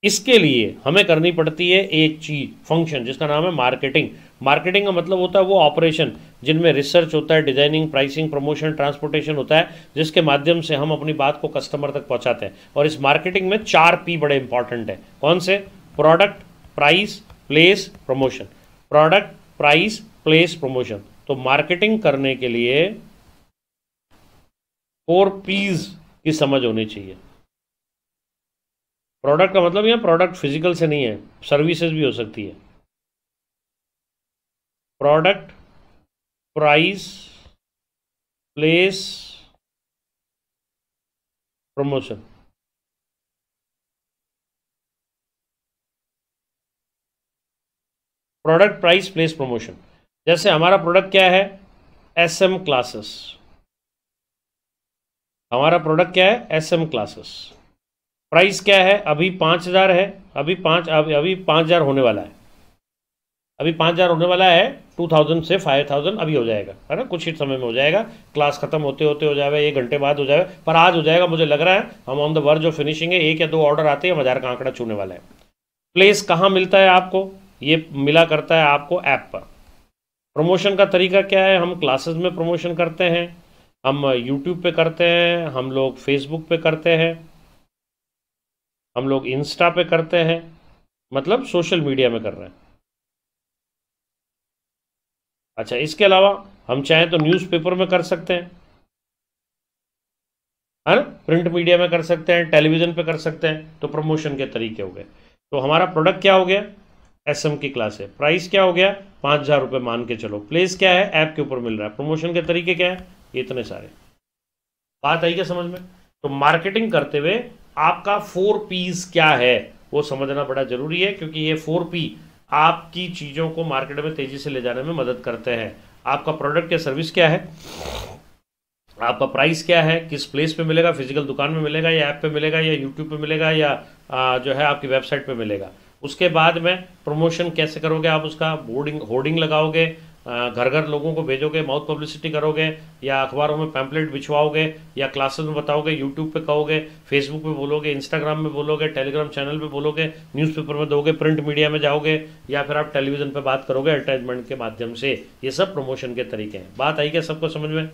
इसके लिए हमें करनी पड़ती है एक चीज फंक्शन जिसका नाम है मार्केटिंग. मार्केटिंग का मतलब होता है वो ऑपरेशन जिनमें रिसर्च होता है, डिजाइनिंग, प्राइसिंग, प्रमोशन, ट्रांसपोर्टेशन होता है, जिसके माध्यम से हम अपनी बात को कस्टमर तक पहुंचाते हैं. और इस मार्केटिंग में चार पी बड़े इंपॉर्टेंट हैं. कौन से? Product, price, place, promotion. Product, price, place, promotion. तो मार्केटिंग करने के लिए फोर पीज की समझ होनी चाहिए. प्रोडक्ट का मतलब यहाँ प्रोडक्ट फिजिकल से नहीं है, सर्विसेज भी हो सकती है. Product, price, place, promotion. Product, price, place, promotion. जैसे हमारा प्रोडक्ट क्या है? SM classes. हमारा प्रोडक्ट क्या है? SM classes. प्राइस क्या है? अभी पाँच हज़ार है, अभी पाँच अभी अभी पाँच हज़ार होने वाला है, अभी पाँच हज़ार होने वाला है. टू थाउजेंड से फाइव थाउजेंड अभी हो जाएगा, है ना, कुछ ही समय में हो जाएगा. क्लास खत्म होते होते हो जाएगा, एक घंटे बाद हो जाएगा, पर आज हो जाएगा. मुझे लग रहा है हम on the verge of finishing है. एक या दो ऑर्डर आते हैं, हज़ार का आंकड़ा छूने वाला है. प्लेस कहाँ मिलता है आपको? ये मिला करता है आपको ऐप पर. प्रमोशन का तरीका क्या है? हम क्लासेज में प्रमोशन करते हैं, हम यूट्यूब पर करते हैं, हम लोग फेसबुक पर करते हैं, हम लोग इंस्टा पे करते हैं, मतलब सोशल मीडिया में कर रहे हैं. अच्छा, इसके अलावा हम चाहें तो न्यूज़पेपर में कर सकते हैं, है ना, प्रिंट मीडिया में कर सकते हैं, टेलीविज़न पे कर सकते हैं. तो प्रमोशन के तरीके हो गए. तो हमारा प्रोडक्ट क्या हो गया? एसएम की क्लास है. प्राइस क्या हो गया? पाँच हज़ार रुपये मान के चलो. प्लेस क्या है? ऐप के ऊपर मिल रहा है. प्रमोशन के तरीके क्या है? इतने सारे. बात आई क्या समझ में? तो मार्केटिंग करते हुए आपका फोर पीज क्या है वो समझना बड़ा जरूरी है, क्योंकि ये फोर पी आपकी चीज़ों को मार्केट में तेजी से ले जाने में मदद करते हैं. आपका प्रोडक्ट या सर्विस क्या है, आपका प्राइस क्या है, किस प्लेस पे मिलेगा, फिजिकल दुकान में मिलेगा या ऐप पे मिलेगा या यूट्यूब पे मिलेगा या आ, जो है आपकी वेबसाइट पे मिलेगा. उसके बाद में प्रमोशन कैसे करोगे आप उसका? बोर्डिंग होर्डिंग लगाओगे, घर घर लोगों को भेजोगे, माउथ पब्लिसिटी करोगे या अखबारों में पैम्पलेट बिछवाओगे या क्लासेस में बताओगे, यूट्यूब पे कहोगे, फेसबुक पे बोलोगे, इंस्टाग्राम में बोलोगे, टेलीग्राम चैनल पे बोलोगे, न्यूज़पेपर में दोगे, प्रिंट मीडिया में जाओगे या फिर आप टेलीविज़न पे बात करोगे एडवर्टाइजमेंट के माध्यम से. ये सब प्रमोशन के तरीके हैं. बात आई क्या सबको समझ में?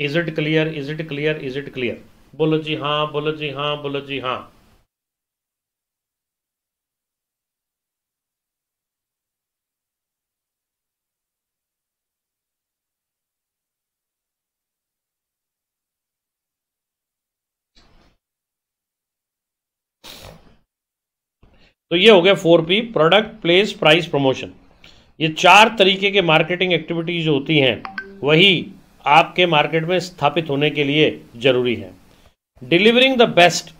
Is it clear? Is it clear? Is it clear? बोलो जी हाँ, बोलो जी हाँ, बोलो जी हाँ. तो ये हो गया four P, product, place, price, promotion. ये चार तरीके के मार्केटिंग एक्टिविटीज होती हैं, वही आपके मार्केट में स्थापित होने के लिए जरूरी है. Delivering the best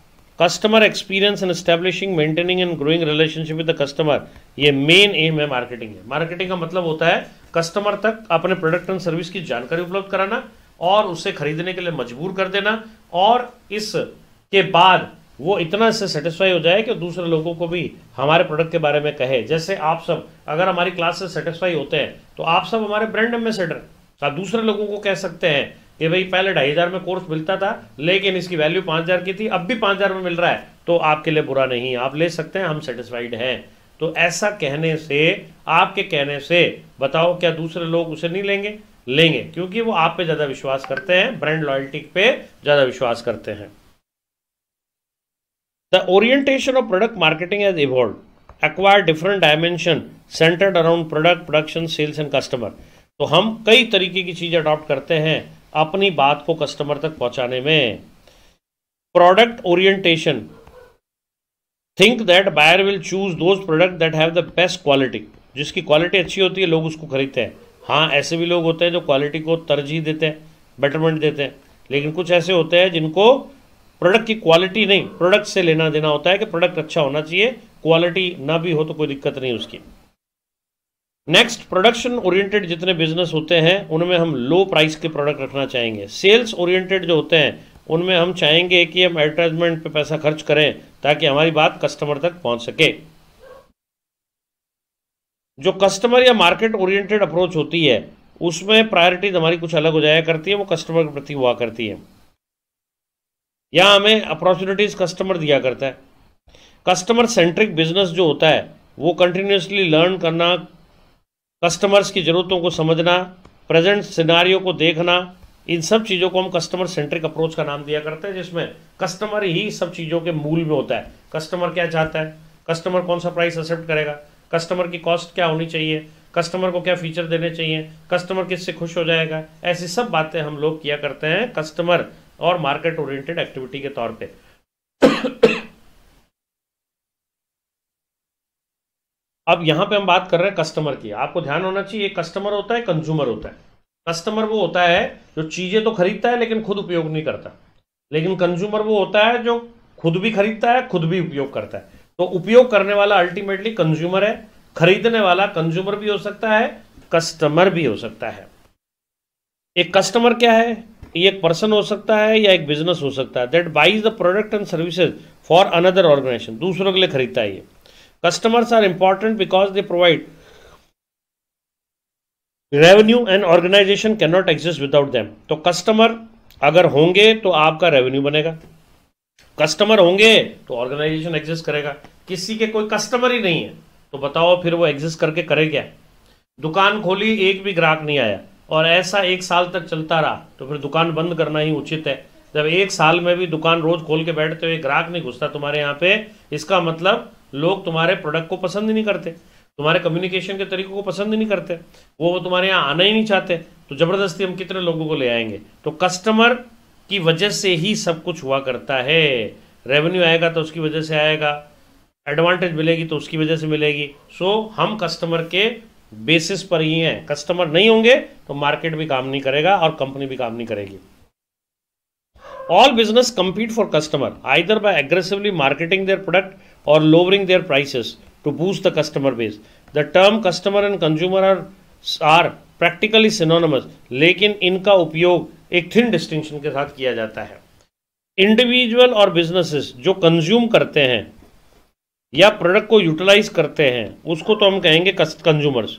customer experience and establishing, maintaining and growing relationship with the customer, ये मेन एम है मार्केटिंग है. मार्केटिंग का मतलब होता है कस्टमर तक अपने प्रोडक्ट एंड सर्विस की जानकारी उपलब्ध कराना और उसे खरीदने के लिए मजबूर कर देना, और इसके बाद वो इतना से सेटिस्फाई हो जाए कि दूसरे लोगों को भी हमारे प्रोडक्ट के बारे में कहे. जैसे आप सब अगर हमारी क्लास से सेटिस्फाई होते हैं तो आप सब हमारे ब्रांड एम्बेसडर, आप दूसरे लोगों को कह सकते हैं कि भाई पहले ढाई हज़ार में कोर्स मिलता था लेकिन इसकी वैल्यू पाँच हज़ार की थी, अब भी पाँच हज़ार में मिल रहा है, तो आपके लिए बुरा नहीं है, आप ले सकते हैं, हम सेटिस्फाइड हैं. तो ऐसा कहने से, आपके कहने से, बताओ क्या दूसरे लोग उसे नहीं लेंगे? लेंगे, क्योंकि वो आप पे ज्यादा विश्वास करते हैं, ब्रांड लॉयल्टी पे ज्यादा विश्वास करते हैं. The orientation of product marketing has evolve, acquire different dimension centred around product, production, sales and customer. तो हम कई तरीके की चीज़ अडॉप्ट करते हैं अपनी बात को कस्टमर तक पहुंचाने में. Product orientation, think that buyer will choose those product that have the best quality. जिसकी क्वालिटी अच्छी होती है लोग उसको खरीदते हैं. हाँ, ऐसे भी लोग होते हैं जो क्वालिटी को तरजीह देते हैं, बेटरमेंट देते हैं, लेकिन कुछ ऐसे होते हैं जिनको प्रोडक्ट की क्वालिटी नहीं, प्रोडक्ट से लेना देना होता है कि प्रोडक्ट अच्छा होना चाहिए, क्वालिटी ना भी हो तो कोई दिक्कत नहीं उसकी. नेक्स्ट, प्रोडक्शन ओरिएंटेड जितने बिजनेस होते हैं उनमें हम लो प्राइस के प्रोडक्ट रखना चाहेंगे. सेल्स ओरिएंटेड जो होते हैं उनमें हम चाहेंगे कि हम एडवर्टाइजमेंट पे पैसा खर्च करें ताकि हमारी बात कस्टमर तक पहुंच सके. जो कस्टमर या मार्केट ओरिएंटेड अप्रोच होती है उसमें प्रायोरिटीज हमारी कुछ अलग हो जाया करती है, वो कस्टमर के प्रति हुआ करती है, या हमें अपॉर्चुनिटीज कस्टमर दिया करता है. कस्टमर सेंट्रिक बिजनेस जो होता है वो कंटिन्यूसली लर्न करना, कस्टमर्स की ज़रूरतों को समझना, प्रेजेंट सिनारियो को देखना, इन सब चीज़ों को हम कस्टमर सेंट्रिक अप्रोच का नाम दिया करते हैं, जिसमें कस्टमर ही सब चीज़ों के मूल में होता है. कस्टमर क्या चाहता है, कस्टमर कौन सा प्राइस एक्सेप्ट करेगा, कस्टमर की कॉस्ट क्या होनी चाहिए, कस्टमर को क्या फीचर देने चाहिए, कस्टमर किससे खुश हो जाएगा, ऐसी सब बातें हम लोग किया करते हैं कस्टमर और मार्केट ओरिएंटेड एक्टिविटी के तौर पे. अब यहां पे हम बात कर रहे हैं कस्टमर की. आपको ध्यान होना चाहिए कस्टमर होता है, कंज्यूमर होता है. कस्टमर वो होता है जो चीजें तो खरीदता है लेकिन खुद उपयोग नहीं करता, लेकिन कंज्यूमर वो होता है जो खुद भी खरीदता है, खुद भी उपयोग करता है. तो उपयोग करने वाला अल्टीमेटली कंज्यूमर है, खरीदने वाला कंज्यूमर भी हो सकता है, कस्टमर भी हो सकता है. एक कस्टमर क्या है, ये एक पर्सन हो सकता है या एक बिजनेस हो सकता है, that buys the product and services for another organisation, दूसरों के लिए खरीदता है. ये customers are important because they provide revenue and organisation can not exist without them. तो कस्टमर अगर होंगे तो आपका रेवेन्यू बनेगा, कस्टमर होंगे तो ऑर्गेनाइजेशन एग्जिस्ट करेगा. किसी के कोई कस्टमर ही नहीं है तो बताओ फिर वो एग्जिस्ट करके करे क्या. दुकान खोली, एक भी ग्राहक नहीं आया और ऐसा एक साल तक चलता रहा तो फिर दुकान बंद करना ही उचित है. जब एक साल में भी दुकान रोज खोल के बैठते हुए ग्राहक नहीं घुसता तुम्हारे यहाँ पे, इसका मतलब लोग तुम्हारे प्रोडक्ट को पसंद ही नहीं करते, तुम्हारे कम्युनिकेशन के तरीकों को पसंद ही नहीं करते, वो वो तुम्हारे यहाँ आना ही नहीं चाहते, तो ज़बरदस्ती हम कितने लोगों को ले आएंगे. तो कस्टमर की वजह से ही सब कुछ हुआ करता है. रेवेन्यू आएगा तो उसकी वजह से आएगा, एडवांटेज मिलेगी तो उसकी वजह से मिलेगी. सो हम कस्टमर के बेसिस पर ही हैं. कस्टमर नहीं होंगे तो मार्केट भी काम नहीं करेगा और कंपनी भी काम नहीं करेगी. All business compete for customer either by aggressively marketing their product और lowering their prices to boost the customer base. The term customer and consumer are are practically synonymous, लेकिन इनका उपयोग एक थिन डिस्टिंक्शन के साथ किया जाता है. इंडिविजुअल और बिजनेसेस जो कंज्यूम करते हैं या प्रोडक्ट को यूटिलाइज करते हैं उसको तो हम कहेंगे consumers.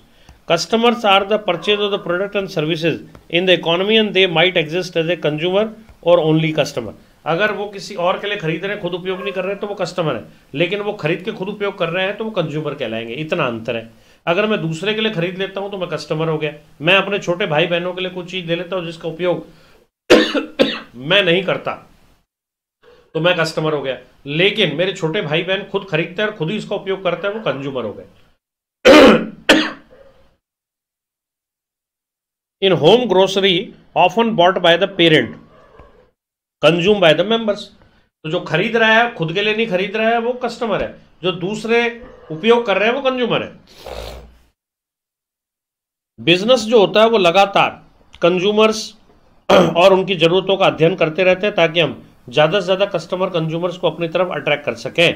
Customers are the purchase of the product and services in the economy and they might exist as a consumer और ओनली कस्टमर. अगर वो किसी और के लिए खरीद रहे हैं, खुद उपयोग नहीं कर रहे हैं, तो वो कस्टमर है, लेकिन वो खरीद के खुद उपयोग कर रहे हैं तो वो कंज्यूमर कहलाएंगे. इतना अंतर है. अगर मैं दूसरे के लिए खरीद लेता हूँ तो मैं कस्टमर हो गया. मैं अपने छोटे भाई बहनों के लिए कुछ चीज़ ले लेता हूँ जिसका उपयोग मैं नहीं करता तो मैं कस्टमर हो गया, लेकिन मेरे छोटे भाई बहन खुद खरीदते हैं और खुद ही इसका उपयोग करते हैं, वो कंज्यूमर हो गए. In home grocery often bought by the parent, consume by the members. तो जो खरीद रहा है खुद के लिए नहीं खरीद रहा है वो कस्टमर है, जो दूसरे उपयोग कर रहे हैं वो कंज्यूमर है. बिजनेस जो होता है वो लगातार कंज्यूमर्स और उनकी जरूरतों का अध्ययन करते रहते हैं ताकि हम ज्यादा से ज्यादा कस्टमर कंज्यूमर्स को अपनी तरफ अट्रैक्ट कर सकें.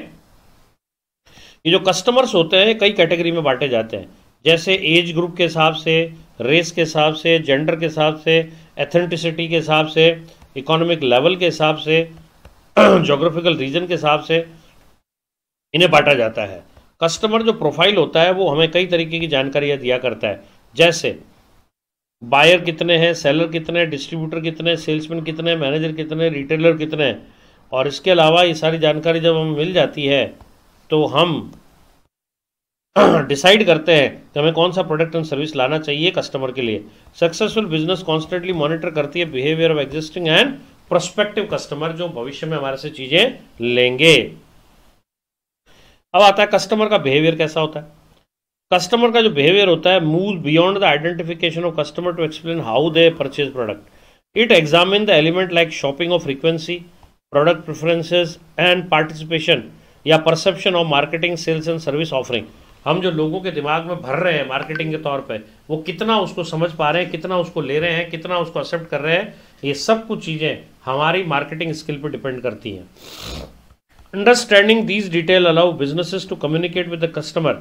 ये जो कस्टमर्स होते हैं कई कैटेगरी में बांटे जाते हैं, जैसे एज ग्रुप के हिसाब से, रेस के हिसाब से, जेंडर के हिसाब से, एथेंटिसिटी के हिसाब से, इकोनॉमिक लेवल के हिसाब से, ज्योग्राफिकल रीजन के हिसाब से इन्हें बांटा जाता है. कस्टमर जो प्रोफाइल होता है वो हमें कई तरीके की जानकारियाँ दिया करता है, जैसे बायर कितने हैं, सेलर कितने, डिस्ट्रीब्यूटर कितने, सेल्समैन कितने, मैनेजर कितने, रिटेलर कितने. और इसके अलावा ये सारी जानकारी जब हमें मिल जाती है तो हम डिसाइड करते हैं कि हमें कौन सा प्रोडक्ट एंड सर्विस लाना चाहिए कस्टमर के लिए। सक्सेसफुल बिजनेस कॉन्स्टेंटली मॉनिटर करती है behaviour of existing and prospective customer, जो भविष्य में हमारे से चीजें लेंगे। अब आता है कस्टमर का बिहेवियर कैसा होता है। कस्टमर का जो बिहेवियर होता है move beyond the identification of customer to explain how they purchase product. It examine the element like shopping of frequency, product preferences and participation या perception of marketing, sales and service offering. हम जो लोगों के दिमाग में भर रहे हैं मार्केटिंग के तौर पे, वो कितना उसको समझ पा रहे हैं, कितना उसको ले रहे हैं, कितना उसको एक्सेप्ट कर रहे हैं, ये सब कुछ चीज़ें हमारी मार्केटिंग स्किल पे डिपेंड करती हैं। Understanding these detail allow businesses to communicate with the customer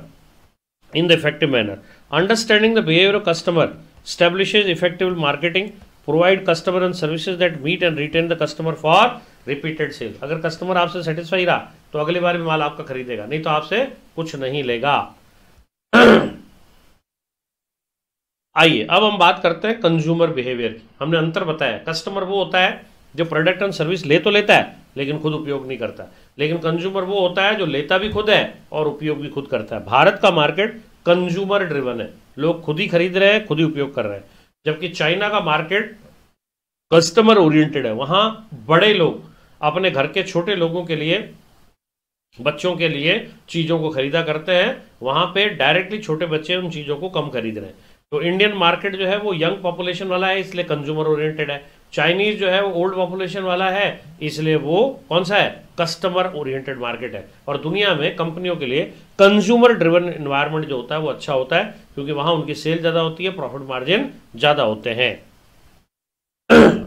in the effective manner. Understanding the behaviour of customer establishes effective marketing, provide customer and services that meet and retain the customer for repeated sale. अगर customer आपसे satisfy रहा तो अगली बार भी माल आपका खरीदेगा, नहीं तो आपसे कुछ नहीं लेगा। आइए अब हम बात करते हैं कंज्यूमर बिहेवियर की। हमने अंतर बताया, कस्टमर वो होता है जो प्रोडक्ट एंड सर्विस ले तो लेता है लेकिन खुद उपयोग नहीं करता, लेकिन कंज्यूमर वो होता है जो लेता भी खुद है और उपयोग भी खुद करता है। भारत का मार्केट कंज्यूमर ड्रिवन है, लोग खुद ही खरीद रहे हैं, खुद ही उपयोग कर रहे हैं, जबकि चाइना का मार्केट कस्टमर ओरिएंटेड है। वहाँ बड़े लोग अपने घर के छोटे लोगों के लिए, बच्चों के लिए चीज़ों को खरीदा करते हैं, वहाँ पे डायरेक्टली छोटे बच्चे उन चीज़ों को कम खरीद रहे हैं। तो इंडियन मार्केट जो है वो यंग पॉपुलेशन वाला है, इसलिए कंज्यूमर ओरिएंटेड है। चाइनीज़ जो है वो ओल्ड पॉपुलेशन वाला है, इसलिए वो कौन सा है, कस्टमर ओरिएंटेड मार्केट है। और दुनिया में कंपनियों के लिए कंज्यूमर ड्रिवन इन्वायरमेंट जो होता है वो अच्छा होता है, क्योंकि वहाँ उनकी सेल ज़्यादा होती है, प्रॉफिट मार्जिन ज़्यादा होते हैं।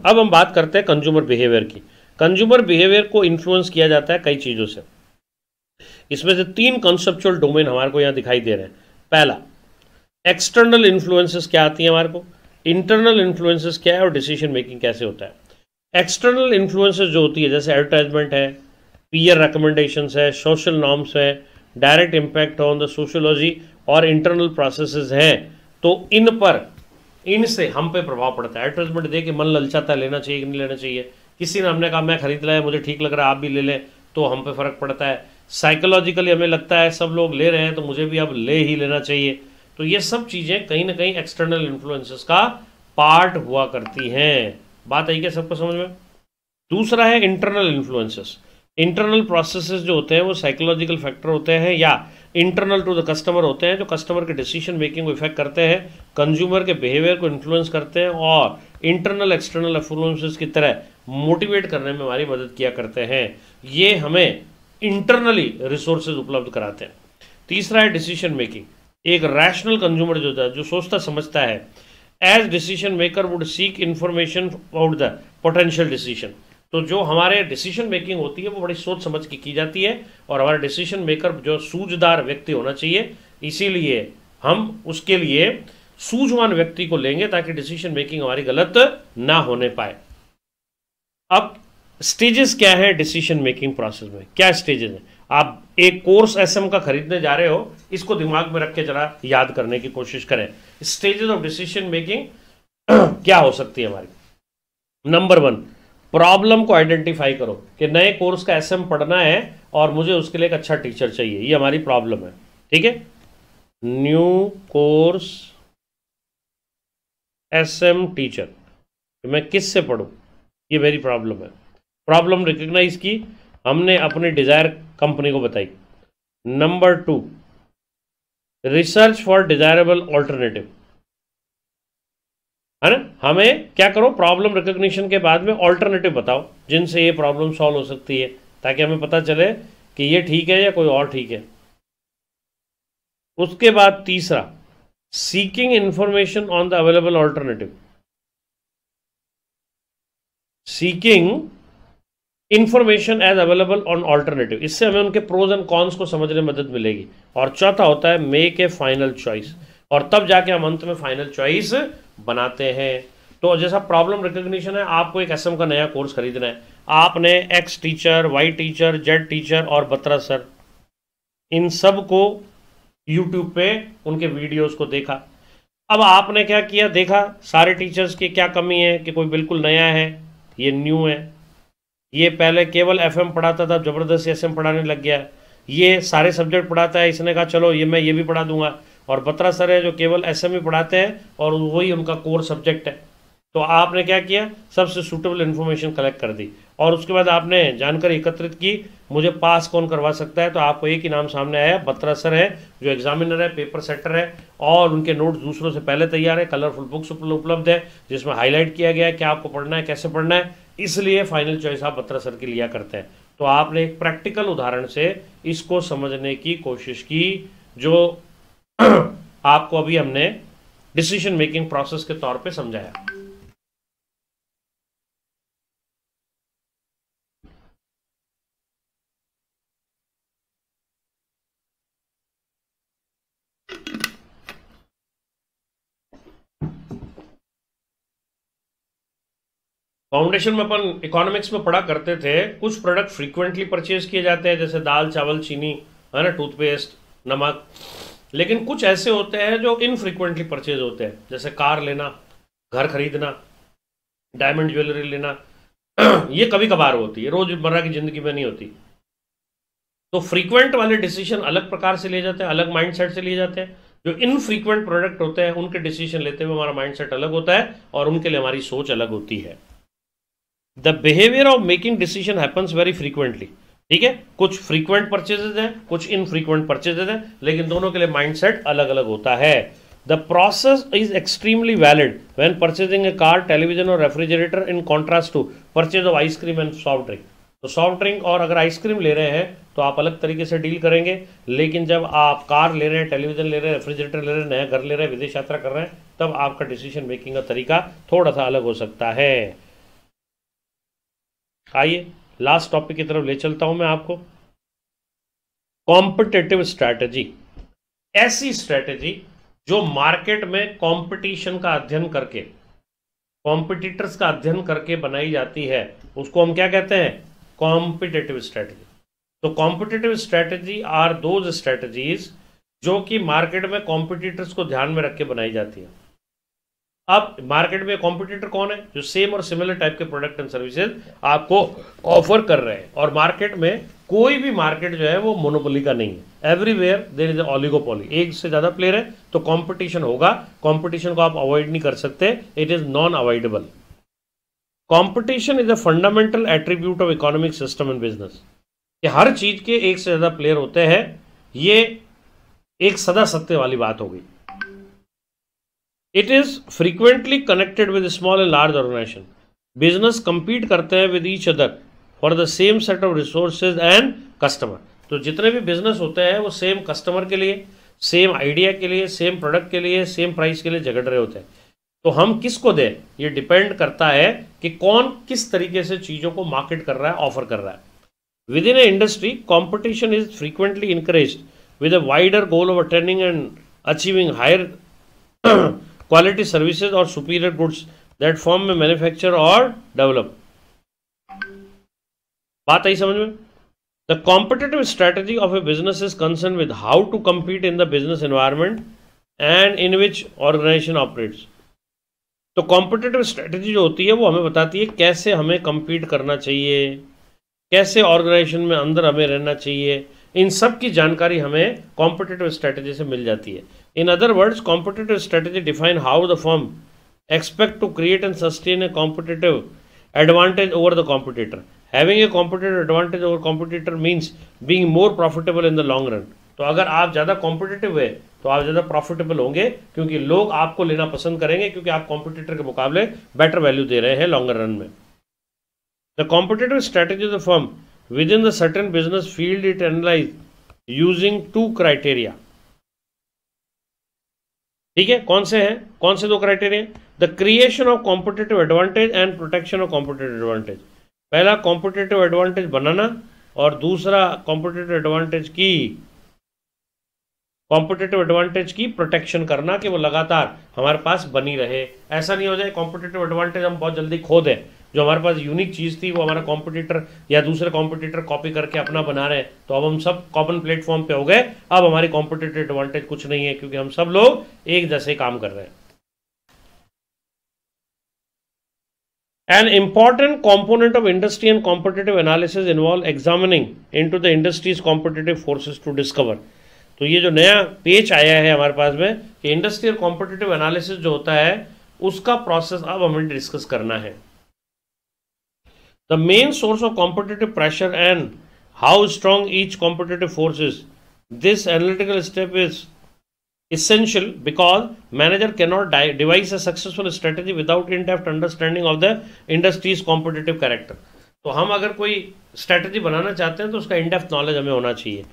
अब हम बात करते हैं कंज्यूमर बिहेवियर की। कंज्यूमर बिहेवियर को इन्फ्लुएंस किया जाता है कई चीज़ों से। इसमें से तीन कॉन्सेप्चुअल डोमेन हमारे को यहाँ दिखाई दे रहे हैं। पहला, एक्सटर्नल इन्फ्लुएंसेस क्या आती हैं हमारे को, इंटरनल इन्फ्लुएंसेस क्या है और डिसीजन मेकिंग कैसे होता है। एक्सटर्नल इन्फ्लुएंसेस जो होती है जैसे एडवर्टाइजमेंट है, पीयर रिकमेंडेशंस है, सोशल नॉर्म्स है, direct impact on the sociology और इंटरनल प्रोसेसेस हैं, तो इन पर, इनसे हम पे प्रभाव पड़ता है। एडवर्टाइजमेंट देख के मन ललचाता है, लेना चाहिए कि नहीं लेना चाहिए। किसी ने हमने कहा मैं खरीद लिया है, मुझे ठीक लग रहा है, आप भी ले लें, तो हम पे फ़र्क पड़ता है। साइकोलॉजिकली हमें लगता है सब लोग ले रहे हैं तो मुझे भी अब ले ही लेना चाहिए। तो ये सब चीज़ें कहीं ना कहीं एक्सटर्नल इन्फ्लुएंसेस का पार्ट हुआ करती हैं। बात आई क्या सबको समझ में। दूसरा है इंटरनल इन्फ्लुएंसेस। इंटरनल प्रोसेसेस जो होते हैं वो साइकोलॉजिकल फैक्टर होते हैं या इंटरनल टू द कस्टमर होते हैं, जो कस्टमर के डिसीजन मेकिंग को इफेक्ट करते हैं, कंज्यूमर के बिहेवियर को इन्फ्लुएंस करते हैं और इंटरनल एक्सटर्नल इन्फ्लुएंसेस की तरह मोटिवेट करने में हमारी मदद किया करते हैं। ये हमें इंटरनली रिसोर्सेज उपलब्ध कराते हैं। तीसरा है डिसीजन मेकिंग। एक रैशनल कंज्यूमर जो होता है, जो सोचता समझता है, as decision maker would seek information about the potential decision. तो जो हमारे डिसीजन मेकिंग होती है वो बड़ी सोच समझ के की जाती है और हमारे डिसीजन मेकर जो सूझदार व्यक्ति होना चाहिए, इसीलिए हम उसके लिए सूझवान व्यक्ति को लेंगे ताकि डिसीजन मेकिंग हमारी गलत ना होने पाए। अब स्टेजेस क्या है डिसीजन मेकिंग प्रोसेस में, क्या स्टेजेस हैं। आप एक कोर्स एसएम का खरीदने जा रहे हो, इसको दिमाग में रख के जरा याद करने की कोशिश करें। स्टेजेस ऑफ डिसीजन मेकिंग क्या हो सकती है हमारी। नंबर वन, प्रॉब्लम को आइडेंटिफाई करो कि नए कोर्स का एसएम पढ़ना है और मुझे उसके लिए एक अच्छा टीचर चाहिए, ये हमारी प्रॉब्लम है। ठीक है, न्यू कोर्स एसएम टीचर, मैं किस से पढ़ूं, ये मेरी प्रॉब्लम है। प्रॉब्लम रिकग्नाइज की, हमने अपनी डिजायर कंपनी को बताई। Number two, research for desirable alternative, है ना। हमें क्या करो, प्रॉब्लम रिकग्निशन के बाद में ऑल्टरनेटिव बताओ जिनसे ये प्रॉब्लम सॉल्व हो सकती है, ताकि हमें पता चले कि ये ठीक है या कोई और ठीक है। उसके बाद तीसरा, seeking information on the available alternative. Seeking information as available on alternative, इससे हमें उनके प्रोज एंड कॉन्स को समझने में मदद मिलेगी। और चौथा होता है मेक ए फाइनल चॉइस, और तब जाके हम अंत में फाइनल चॉइस बनाते हैं। तो जैसा प्रॉब्लम रिकग्निशन है, आपको एक एसएम का नया कोर्स खरीदना है, आपने X teacher, Y teacher, Z teacher और बत्रा सर, इन सब को यूट्यूब पे उनके वीडियोस को देखा। अब आपने क्या किया, देखा सारे टीचर्स की क्या कमी है, कि कोई बिल्कुल नया है, ये न्यू है, ये पहले केवल एफएम पढ़ाता था, जबरदस्ती एसएम पढ़ाने लग गया है, ये सारे सब्जेक्ट पढ़ाता है, इसने कहा चलो ये मैं ये भी पढ़ा दूंगा। और बत्रा सर है जो केवल एस एम ही पढ़ाते हैं और वही उनका कोर सब्जेक्ट है। तो आपने क्या किया, सबसे सूटेबल इन्फॉर्मेशन कलेक्ट कर दी और उसके बाद आपने जानकारी एकत्रित की, मुझे पास कौन करवा सकता है। तो आपको एक ही नाम सामने आया, बत्रा सर है जो एग्जामिनर है, पेपर सेटर है और उनके नोट्स दूसरों से पहले तैयार है, कलरफुल बुक्स उपलब्ध है जिसमें हाईलाइट किया गया है क्या आपको पढ़ना है, कैसे पढ़ना है। इसलिए फाइनल चॉइस आप बत्रा सर की लिया करते हैं। तो आपने एक प्रैक्टिकल उदाहरण से इसको समझने की कोशिश की, जो आपको अभी हमने डिसीजन मेकिंग प्रोसेस के तौर पे समझाया। फाउंडेशन में अपन इकोनॉमिक्स में पढ़ा करते थे, कुछ प्रोडक्ट फ्रीक्वेंटली परचेज किए जाते हैं जैसे दाल, चावल, चीनी, है ना, टूथपेस्ट, नमक। लेकिन कुछ ऐसे होते हैं जो इनफ्रीक्वेंटली परचेज होते हैं, जैसे कार लेना, घर खरीदना, डायमंड ज्वेलरी लेना। ये कभी कभार होती है, रोजमर्रा की जिंदगी में नहीं होती। तो फ्रीक्वेंट वाले डिसीजन अलग प्रकार से लिए जाते हैं, अलग माइंड सेट से लिए जाते हैं। जो इनफ्रीक्वेंट प्रोडक्ट होते हैं उनके डिसीजन लेते हुए हमारा माइंड सेट अलग होता है और उनके लिए हमारी सोच अलग होती है। The behaviour of making decision happens very frequently. ठीक है, कुछ फ्रीक्वेंट परचेजेज हैं, कुछ इनफ्रीक्वेंट परचेजेज हैं, लेकिन दोनों के लिए माइंडसेट अलग अलग होता है। The process is extremely valid when purchasing a car, television और refrigerator in contrast to purchase of ice cream and soft drink. तो सॉफ्ट ड्रिंक और अगर आइसक्रीम ले रहे हैं तो आप अलग तरीके से डील करेंगे, लेकिन जब आप कार ले रहे हैं, टेलीविजन ले रहे हैं, रेफ्रिजरेटर ले रहे हैं, नया घर ले रहे हैं, विदेश यात्रा कर रहे हैं, तब आपका डिसीजन मेकिंग का तरीका थोड़ा सा अलग हो सकता है। आइए लास्ट टॉपिक की तरफ ले चलता हूं मैं आपको, कॉम्पिटिटिव स्ट्रैटेजी। ऐसी स्ट्रैटेजी जो मार्केट में कंपटीशन का अध्ययन करके, कॉम्पिटिटर्स का अध्ययन करके बनाई जाती है, उसको हम क्या कहते हैं, कॉम्पिटिटिव स्ट्रैटेजी। तो competitive strategy are those strategies जो कि मार्केट में कॉम्पिटिटर्स को ध्यान में रख के बनाई जाती है। अब मार्केट में कॉम्पिटिटर कौन है, जो सेम और सिमिलर टाइप के प्रोडक्ट एंड सर्विसेज आपको ऑफर कर रहे हैं। और मार्केट में कोई भी मार्केट जो है वो मोनोपोली का नहीं है, एवरीवेयर देयर इज ऑलिगोपोली, एक से ज़्यादा प्लेयर है तो कंपटीशन होगा। कंपटीशन को आप अवॉइड नहीं कर सकते, it is non avoidable. Competition is a fundamental attribute of economic system and business. कि हर चीज़ के एक से ज़्यादा प्लेयर होते हैं, ये एक सदा सत्य वाली बात हो गई। It is frequently connected with small and large organisation. Business compete करते हैं with each other for the same set of resources and customer. तो जितने भी बिजनेस होते हैं वो सेम कस्टमर के लिए, सेम आइडिया के लिए, सेम प्रोडक्ट के लिए, सेम प्राइस के लिए झगड़ रहे होते हैं। तो हम किसको दें, ये डिपेंड करता है कि कौन किस तरीके से चीज़ों को मार्केट कर रहा है, ऑफर कर रहा है। Within a industry competition is frequently encourage with a wider goal of attaining and achieving higher quality services और सुपीरियर गुड्स दैट फॉर्म में मैन्युफैक्चर और डेवलप। बात आई समझ में। The competitive strategy of a business is concern with how to compete in the business environment and in which organisation operates. तो competitive strategy जो होती है वो हमें बताती है कैसे हमें कम्पीट करना चाहिए, कैसे ऑर्गेनाइजेशन में अंदर हमें रहना चाहिए। इन सब की जानकारी हमें कॉम्पिटिटिव स्ट्रैटेजी से मिल जाती है। In other words, competitive strategy define how the firm expect to create and sustain a competitive advantage over the competitor. Having a competitive advantage over competitor means being more profitable in the long run. तो अगर आप ज़्यादा competitive है तो आप ज़्यादा profitable होंगे, क्योंकि लोग आपको लेना पसंद करेंगे क्योंकि आप competitor के मुकाबले better value दे रहे हैं longer run में। The competitive strategy of the firm within the certain business field it analyzed using two criteria. ठीक है, कौन से हैं, कौन से दो criteria, the creation of competitive advantage and protection of competitive advantage. पहला कॉम्पिटिटिव एडवांटेज बनाना और दूसरा कॉम्पिटिटिव एडवांटेज की कॉम्पिटिटिव एडवांटेज की प्रोटेक्शन करना, कि वो लगातार हमारे पास बनी रहे। ऐसा नहीं हो जाए कॉम्पिटिटिव एडवांटेज हम बहुत जल्दी खो दें, जो हमारे पास यूनिक चीज़ थी वो हमारा कॉम्पिटिटर या दूसरे कॉम्पिटिटर कॉपी करके अपना बना रहे हैं, तो अब हम सब कॉमन प्लेटफॉर्म पे हो गए, अब हमारी कॉम्पिटिटिव एडवांटेज कुछ नहीं है क्योंकि हम सब लोग एक जैसे काम कर रहे हैं। An important component of industry and competitive analysis involve examining into the industry's competitive forces to discover. तो ये जो नया पेज आया है हमारे पास में कि इंडस्ट्री और कॉम्पिटिटिव एनालिसिस जो होता है उसका प्रोसेस अब हमें डिस्कस करना है. The main source of competitive pressure and how strong each competitive forces. This analytical step is essential because manager cannot devise a successful strategy without in-depth understanding of the industry's competitive character. तो हम अगर कोई strategy बनाना चाहते हैं तो उसका in-depth knowledge हमें होना चाहिए.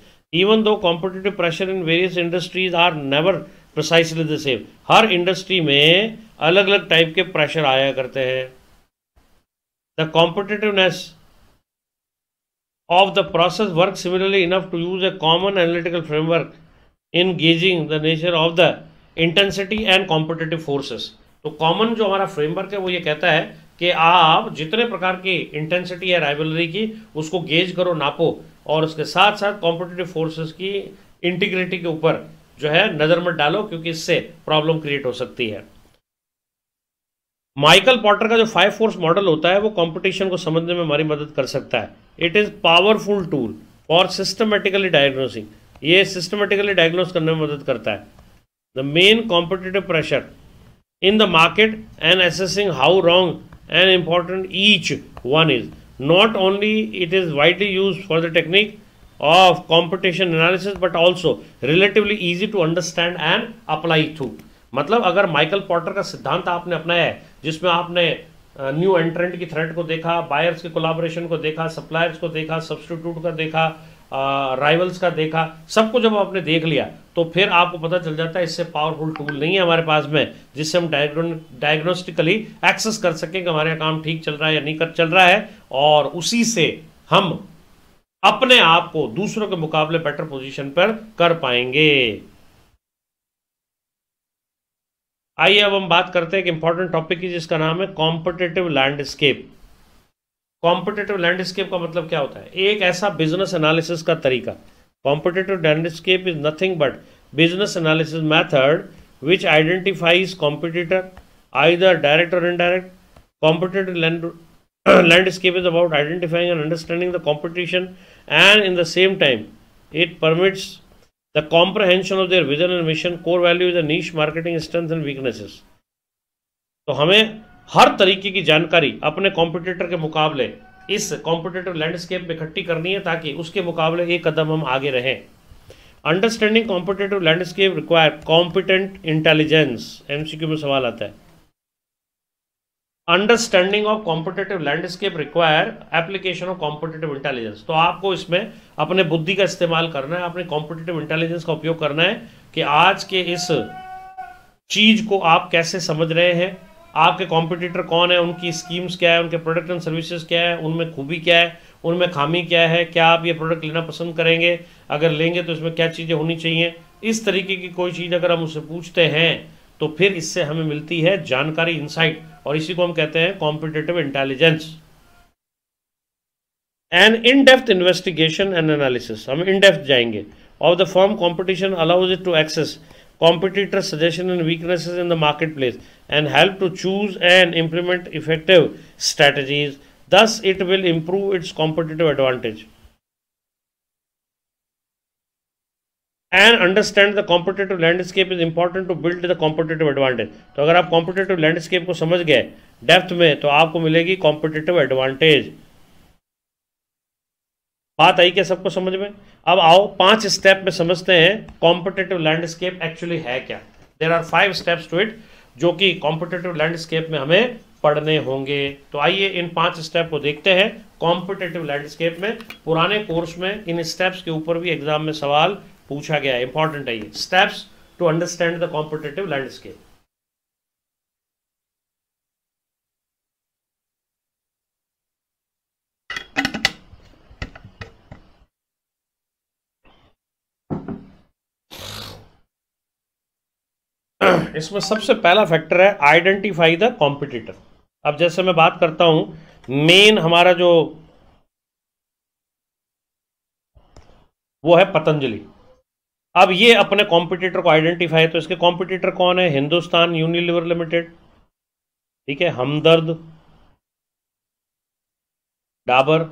Even though competitive pressure in various industries are never precisely the same. Her industry में अलग अलग type के pressure आया करते हैं. The competitiveness of the process works similarly enough to use a common analytical framework in gauging the nature of the intensity and competitive forces. तो common जो हमारा फ्रेमवर्क है वो ये कहता है कि आप जितने प्रकार की इंटेंसिटी है राइवलरी की उसको गेज करो, नापो और उसके साथ साथ कॉम्पिटिटिव फोर्सेस की इंटीग्रिटी के ऊपर जो है नज़र मत डालो क्योंकि इससे प्रॉब्लम क्रिएट हो सकती है. माइकल पॉटर का जो फाइव फोर्स मॉडल होता है वो कॉम्पिटिशन को समझने में हमारी मदद कर सकता है. It is powerful tool for systematically diagnosing. ये सिस्टमेटिकली डायग्नोस करने में मदद करता है. The main competitive pressure in the market and assessing how wrong and important each one is. Not only it is widely use for the technique of competition analysis but also relatively easy to understand and apply through. मतलब अगर Michael Porter का सिद्धांत आपने अपनाया है जिसमें आपने new एंट्रेंट की थ्रेट को देखा, बायर्स के कोलाबोरेशन को देखा, सप्लायर्स को देखा, सब्सटीट्यूट का देखा, राइवल्स uh, का देखा, सबको जब आपने देख लिया तो फिर आपको पता चल जाता है इससे पावरफुल टूल नहीं है हमारे पास में जिससे हम डायग्नोस्टिकली एक्सेस कर सकें कि हमारे काम ठीक चल रहा है या नहीं कर चल रहा है और उसी से हम अपने आप को दूसरों के मुकाबले बेटर पोजीशन पर कर पाएंगे. आइए अब हम बात करते हैं एक इंपॉर्टेंट टॉपिक की जिसका नाम है कॉम्पिटिटिव लैंडस्केप. कॉम्पिटिटिव लैंडस्केप का मतलब क्या होता है? एक ऐसा बिजनेस एनालिसिस का तरीका. Competitive landscape is nothing but business analysis method which identifies competitor either direct और indirect. Competitive landscape is about identifying and understanding the competition and in the same time it permits the comprehension of their vision and mission, core values and niche marketing strength and weaknesses. तो हमें हर तरीके की जानकारी अपने competitor के मुकाबले इस competitive landscape में इकट्ठी करनी है ताकि उसके मुकाबले एक कदम हम आगे रहें. Understanding competitive landscape require competent intelligence. MCQ में सवाल आता है. Understanding of competitive landscape require application of competitive intelligence. तो आपको इसमें अपने बुद्धि का इस्तेमाल करना है, अपने कॉम्पिटिटिव इंटेलिजेंस का उपयोग करना है कि आज के इस चीज को आप कैसे समझ रहे हैं, आपके कॉम्पिटिटर कौन है, उनकी स्कीम्स क्या है, उनके प्रोडक्ट एंड सर्विसेज क्या है, उनमें खूबी क्या है, उनमें खामी क्या है, क्या आप ये प्रोडक्ट लेना पसंद करेंगे, अगर लेंगे तो इसमें क्या चीज़ें होनी चाहिए. इस तरीके की कोई चीज़ अगर हम उससे पूछते हैं तो फिर इससे हमें मिलती है जानकारी, इंसाइट और इसी को हम कहते हैं competitive intelligence. And in depth investigation and analysis. हम इन डेप्थ जाएंगे. Of the form competition allows it to access competitor suggestion and weaknesses in the marketplace and help to choose and implement effective strategies. Thus it will improve its competitive advantage and understand the competitive landscape is important to build the competitive advantage. तो अगर आप competitive landscape को समझ गए depth में तो आपको मिलेगी competitive advantage. बात आई क्या सबको समझ में? अब आओ पांच स्टेप में समझते हैं कॉम्पिटिटिव लैंडस्केप एक्चुअली है क्या. There are five steps to it जो कि कॉम्पिटिटिव लैंडस्केप में हमें पढ़ने होंगे. तो आइए इन पांच स्टेप को देखते हैं कॉम्पिटिटिव लैंडस्केप में. पुराने कोर्स में इन स्टेप्स के ऊपर भी एग्जाम में सवाल पूछा गया है. इंपॉर्टेंट है ये steps to understand the competitive landscape. इसमें सबसे पहला फैक्टर है आइडेंटिफाई द कॉम्पिटिटर. अब जैसे मैं बात करता हूं मेन हमारा जो वो है पतंजलि. अब ये अपने कॉम्पिटिटर को आइडेंटिफाई, तो इसके कॉम्पिटिटर कौन है? हिंदुस्तान यूनिलीवर लिमिटेड, ठीक है, हमदर्द, डाबर,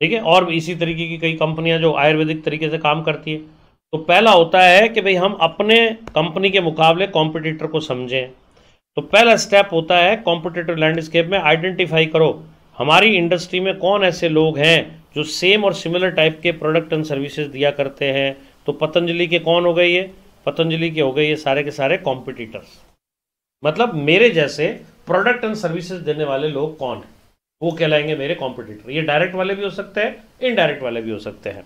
ठीक है, और इसी तरीके की कई कंपनियां जो आयुर्वेदिक तरीके से काम करती है। तो पहला होता है कि भाई हम अपने कंपनी के मुकाबले कॉम्पिटिटर को समझें। तो पहला स्टेप होता है कॉम्पिटिटिव लैंडस्केप में आइडेंटिफाई करो हमारी इंडस्ट्री में कौन ऐसे लोग हैं जो सेम और सिमिलर टाइप के प्रोडक्ट एंड सर्विसेज दिया करते हैं। तो पतंजलि के कौन हो गए, ये पतंजलि के हो गए ये सारे के सारे कॉम्पिटिटर्स, मतलब मेरे जैसे प्रोडक्ट एंड सर्विसेज देने वाले लोग कौन है वो कहलाएंगे मेरे कॉम्पिटिटर। ये डायरेक्ट वाले भी हो सकते हैं, इनडायरेक्ट वाले भी हो सकते हैं।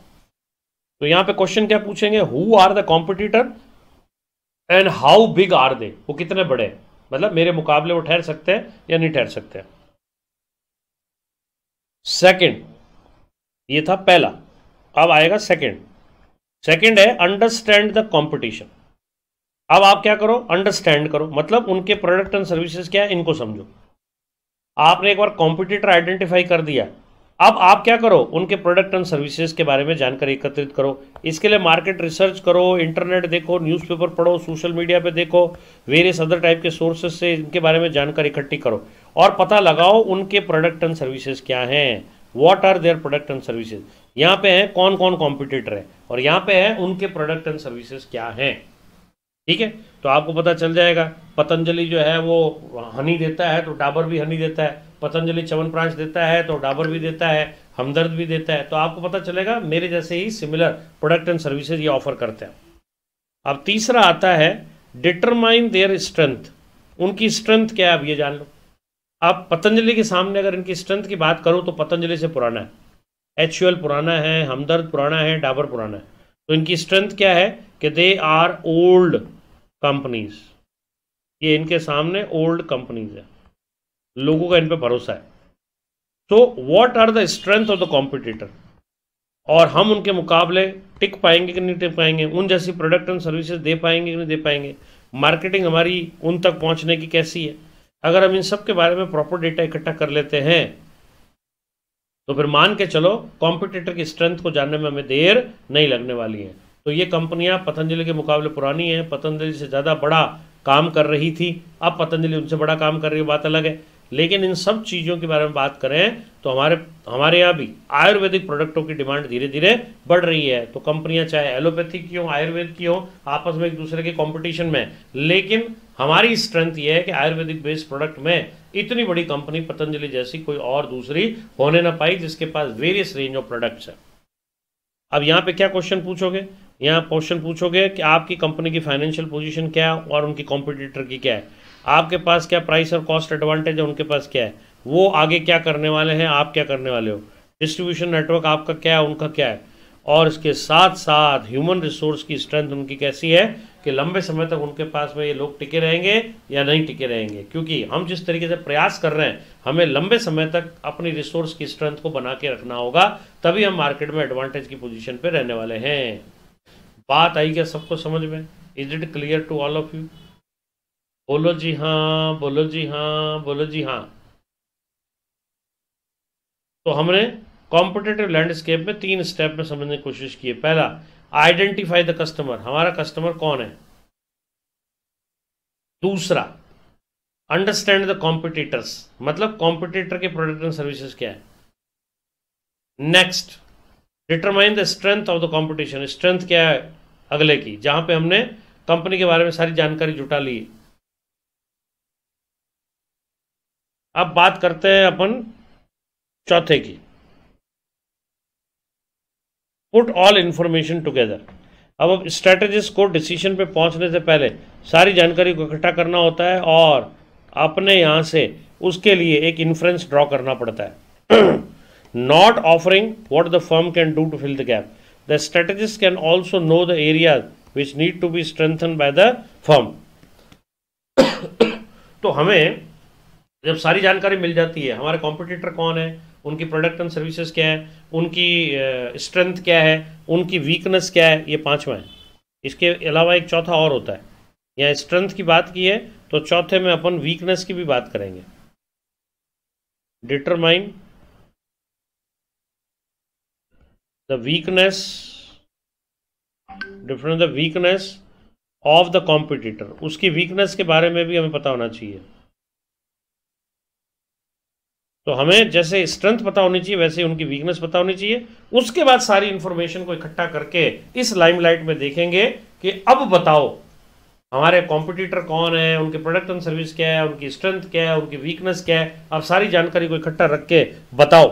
तो यहाँ पे क्वेश्चन क्या पूछेंगे, who are the competitor and how big are they, वो कितने बड़े हैं, मतलब मेरे मुकाबले वो ठहर सकते हैं या नहीं ठहर सकते हैं। सेकेंड, ये था पहला, अब आएगा सेकेंड। सेकेंड है अंडरस्टैंड द कंपटीशन। अब आप क्या करो, अंडरस्टैंड करो, मतलब उनके प्रोडक्ट एंड सर्विसेज क्या है इनको समझो। आपने एक बार कॉम्पिटिटर आइडेंटिफाई कर दिया, अब आप क्या करो, उनके प्रोडक्ट एंड सर्विसेज के बारे में जानकारी एकत्रित करो। इसके लिए मार्केट रिसर्च करो, इंटरनेट देखो, न्यूज़पेपर पढ़ो, सोशल मीडिया पे देखो, वेरियस अदर टाइप के सोर्सेज से इनके बारे में जानकारी इकट्ठी करो और पता लगाओ उनके प्रोडक्ट एंड सर्विसेज क्या हैं। What are their product and services, यहाँ पे हैं कौन कौन कॉम्पिटिटर है और यहाँ पे हैं उनके प्रोडक्ट एंड सर्विसेज क्या हैं। ठीक है, तो आपको पता चल जाएगा पतंजलि जो है वो हनी देता है तो डाबर भी हनी देता है, पतंजलि च्यवनप्राश देता है तो डाबर भी देता है, हमदर्द भी देता है। तो आपको पता चलेगा मेरे जैसे ही सिमिलर प्रोडक्ट एंड सर्विसेज ये ऑफर करते हैं। अब तीसरा आता है डिटरमाइन देयर स्ट्रेंथ, उनकी स्ट्रेंथ क्या है अब ये जान लो। अब पतंजलि के सामने अगर इनकी स्ट्रेंथ की बात करूँ तो पतंजलि से पुराना है, एच यू एल पुराना है, हमदर्द पुराना है, डाबर पुराना है। तो इनकी स्ट्रेंथ क्या है कि दे आर ओल्ड कंपनीज, ये इनके सामने ओल्ड कंपनीज है, लोगों का इन पे भरोसा है। तो what are the strength of the competitor, और हम उनके मुकाबले टिक पाएंगे कि नहीं टिक पाएंगे, उन जैसी प्रोडक्ट एंड सर्विसेज दे पाएंगे कि नहीं दे पाएंगे, मार्केटिंग हमारी उन तक पहुंचने की कैसी है। अगर हम इन सब के बारे में प्रॉपर डेटा इकट्ठा कर लेते हैं तो फिर मान के चलो कॉम्पिटिटर की स्ट्रेंथ को जानने में हमें देर नहीं लगने वाली है। तो ये कंपनियां पतंजलि के मुकाबले पुरानी हैं, पतंजलि से ज़्यादा बड़ा काम कर रही थी, अब पतंजलि उनसे बड़ा काम कर रही है, बात अलग है। लेकिन इन सब चीज़ों के बारे में बात करें तो हमारे हमारे यहाँ भी आयुर्वेदिक प्रोडक्टों की डिमांड धीरे धीरे बढ़ रही है। तो कंपनियां चाहे एलोपैथी की हों, आयुर्वेद की हों, आपस में एक दूसरे के कंपटीशन में, लेकिन हमारी स्ट्रेंथ ये है कि आयुर्वेदिक बेस्ड प्रोडक्ट में इतनी बड़ी कंपनी पतंजलि जैसी कोई और दूसरी होने ना पाई जिसके पास वेरियस रेंज ऑफ प्रोडक्ट्स है। अब यहाँ पे क्या क्वेश्चन पूछोगे, यहाँ क्वेश्चन पूछोगे कि आपकी कंपनी की फाइनेंशियल पोजीशन क्या है और उनकी कॉम्पिटिटर की क्या है, आपके पास क्या प्राइस और कॉस्ट एडवांटेज है, उनके पास क्या है, वो आगे क्या करने वाले हैं, आप क्या करने वाले हो, डिस्ट्रीब्यूशन नेटवर्क आपका क्या है, उनका क्या है, और इसके साथ साथ ह्यूमन रिसोर्स की स्ट्रेंथ उनकी कैसी है कि लंबे समय तक उनके पास में ये लोग टिके रहेंगे या नहीं टिके रहेंगे। क्योंकि हम जिस तरीके से प्रयास कर रहे हैं हमें लंबे समय तक अपनी रिसोर्स की स्ट्रेंथ को बना के रखना होगा, तभी हम मार्केट में एडवांटेज की पोजीशन पे रहने वाले हैं। बात आई क्या सबको समझ में, is it clear to all of you? बोलो जी हाँ, बोलो जी हाँ, बोलो जी हाँ। तो हमने कॉम्पिटिटिव लैंडस्केप में तीन स्टेप में समझने की कोशिश की है। पहला, आइडेंटिफाई द कस्टमर, हमारा कस्टमर कौन है। दूसरा, अंडरस्टैंड द कॉम्पिटिटर्स, मतलब कॉम्पिटिटर के प्रोडक्ट एंड सर्विसेज क्या है। Next, determine the strength of the competition, strength क्या है अगले की, जहां पे हमने कंपनी के बारे में सारी जानकारी जुटा ली। अब बात करते हैं अपन चौथे की, पुट ऑल इंफॉर्मेशन टुगेदर। अब अब स्ट्रेटेजिस्ट को डिसीजन पे पहुंचने से पहले सारी जानकारी को इकट्ठा करना होता है और अपने यहाँ से उसके लिए एक इन्फ्रेंस ड्रॉ करना पड़ता है। Not offering what the firm can do to fill the gap, the strategist can also know the areas which need to be strengthen by the firm. तो हमें जब सारी जानकारी मिल जाती है, हमारे कॉम्पिटिटर कौन है, उनकी प्रोडक्ट एंड सर्विसेज क्या है, उनकी स्ट्रेंथ uh, क्या है, उनकी वीकनेस क्या है, ये पांचवा है। इसके अलावा एक चौथा और होता है, यहाँ स्ट्रेंथ की बात की है तो चौथे में अपन वीकनेस की भी बात करेंगे। Determine the weakness, different the weakness of the competitor, उसकी वीकनेस के बारे में भी हमें पता होना चाहिए। तो हमें जैसे स्ट्रेंथ पता होनी चाहिए वैसे उनकी वीकनेस पता होनी चाहिए। उसके बाद सारी इंफॉर्मेशन को इकट्ठा करके इस लाइमलाइट में देखेंगे कि अब बताओ हमारे कॉम्पिटिटर कौन है, उनके प्रोडक्ट एंड सर्विस क्या है, उनकी स्ट्रेंथ क्या है, उनकी वीकनेस क्या है। आप सारी जानकारी को इकट्ठा रख के बताओ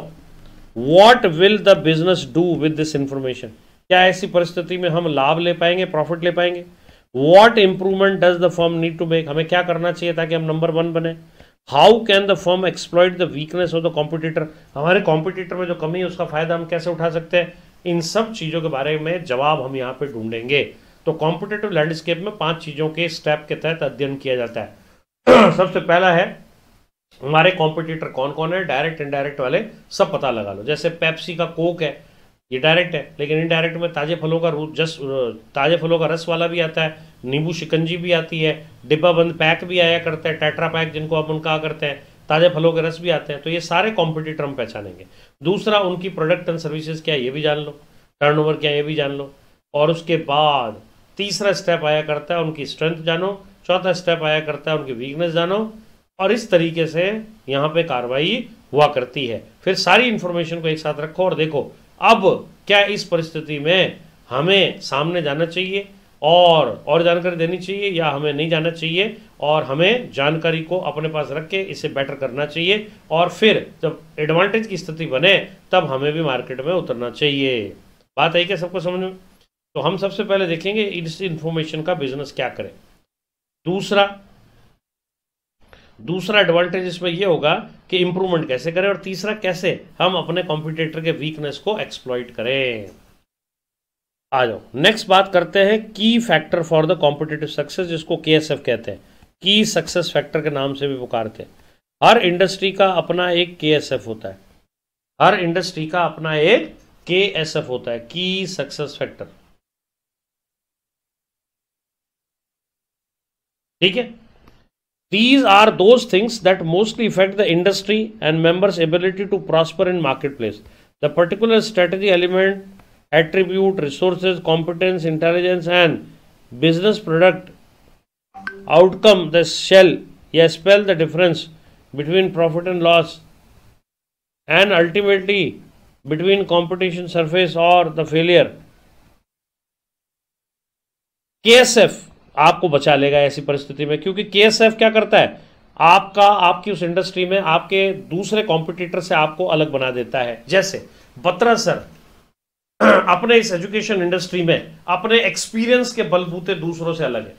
what will the business do with this information. क्या ऐसी परिस्थिति में हम लाभ ले पाएंगे, प्रॉफिट ले पाएंगे? What improvement does the firm need to make, हमें क्या करना चाहिए ताकि हम नंबर वन बने। How can the firm exploit the weakness of the competitor, हमारे कॉम्पिटिटर में जो कमी है उसका फायदा हम कैसे उठा सकते हैं। इन सब चीज़ों के बारे में जवाब हम यहाँ पे ढूंढेंगे। तो कॉम्पिटिटिव लैंडस्केप में पांच चीज़ों के स्टेप के तहत अध्ययन किया जाता है। सबसे पहला है हमारे कॉम्पिटिटर कौन कौन है, डायरेक्ट इनडायरेक्ट वाले सब पता लगा लो। जैसे पेप्सी का कोक है, ये डायरेक्ट है, लेकिन इनडायरेक्ट में ताजे फलों का रूप जस ताजे फलों का रस वाला भी आता है, नींबू शिकंजी भी आती है, डिब्बा बंद पैक भी आया करता है, टेट्रा पैक जिनको आप उनका करते हैं, ताजे फलों के रस भी आते हैं। तो ये सारे कॉम्पिटिटर हम पहचानेंगे। दूसरा, उनकी प्रोडक्ट एंड सर्विसेज क्या है ये भी जान लो, टर्नओवर क्या है ये भी जान लो। और उसके बाद तीसरा स्टेप आया करता है उनकी स्ट्रेंथ जानो, चौथा स्टेप आया करता है उनकी वीकनेस जानो, और इस तरीके से यहाँ पर कार्रवाई हुआ करती है। फिर सारी इन्फॉर्मेशन को एक साथ रखो और देखो अब क्या इस परिस्थिति में हमें सामने जाना चाहिए और और जानकारी देनी चाहिए या हमें नहीं जाना चाहिए, और हमें जानकारी को अपने पास रख के इसे बेटर करना चाहिए, और फिर जब एडवांटेज की स्थिति बने तब हमें भी मार्केट में उतरना चाहिए। बात आई क्या सबको समझ में? तो हम सबसे पहले देखेंगे इस इंफॉर्मेशन का बिजनेस क्या करें। दूसरा दूसरा एडवांटेज इसमें यह होगा कि इंप्रूवमेंट कैसे करें, और तीसरा कैसे हम अपने कॉम्पिटिटर के वीकनेस को एक्सप्लॉइट करें। आ जाओ नेक्स्ट बात करते हैं की factor for the competitive success, जिसको केएसएफ कहते हैं, की सक्सेस फैक्टर के नाम से भी पुकारते हैं। हर इंडस्ट्री का अपना एक केएसएफ होता है, हर इंडस्ट्री का अपना एक केएसएफ होता है, की सक्सेस फैक्टर। ठीक है, These are those things that mostly affect the industry and members' ability to prosper in marketplace. The particular strategy element, attribute, resources, competence, intelligence, and business product outcome that shall spell the difference between profit and loss, and ultimately between competition surface or the failure. K S F आपको बचा लेगा ऐसी परिस्थिति में, क्योंकि KSF क्या करता है आपका आपकी उस इंडस्ट्री में आपके दूसरे कॉम्पिटिटर से आपको अलग बना देता है। जैसे बत्रा सर अपने इस एजुकेशन इंडस्ट्री में अपने एक्सपीरियंस के बलबूते दूसरों से अलग है,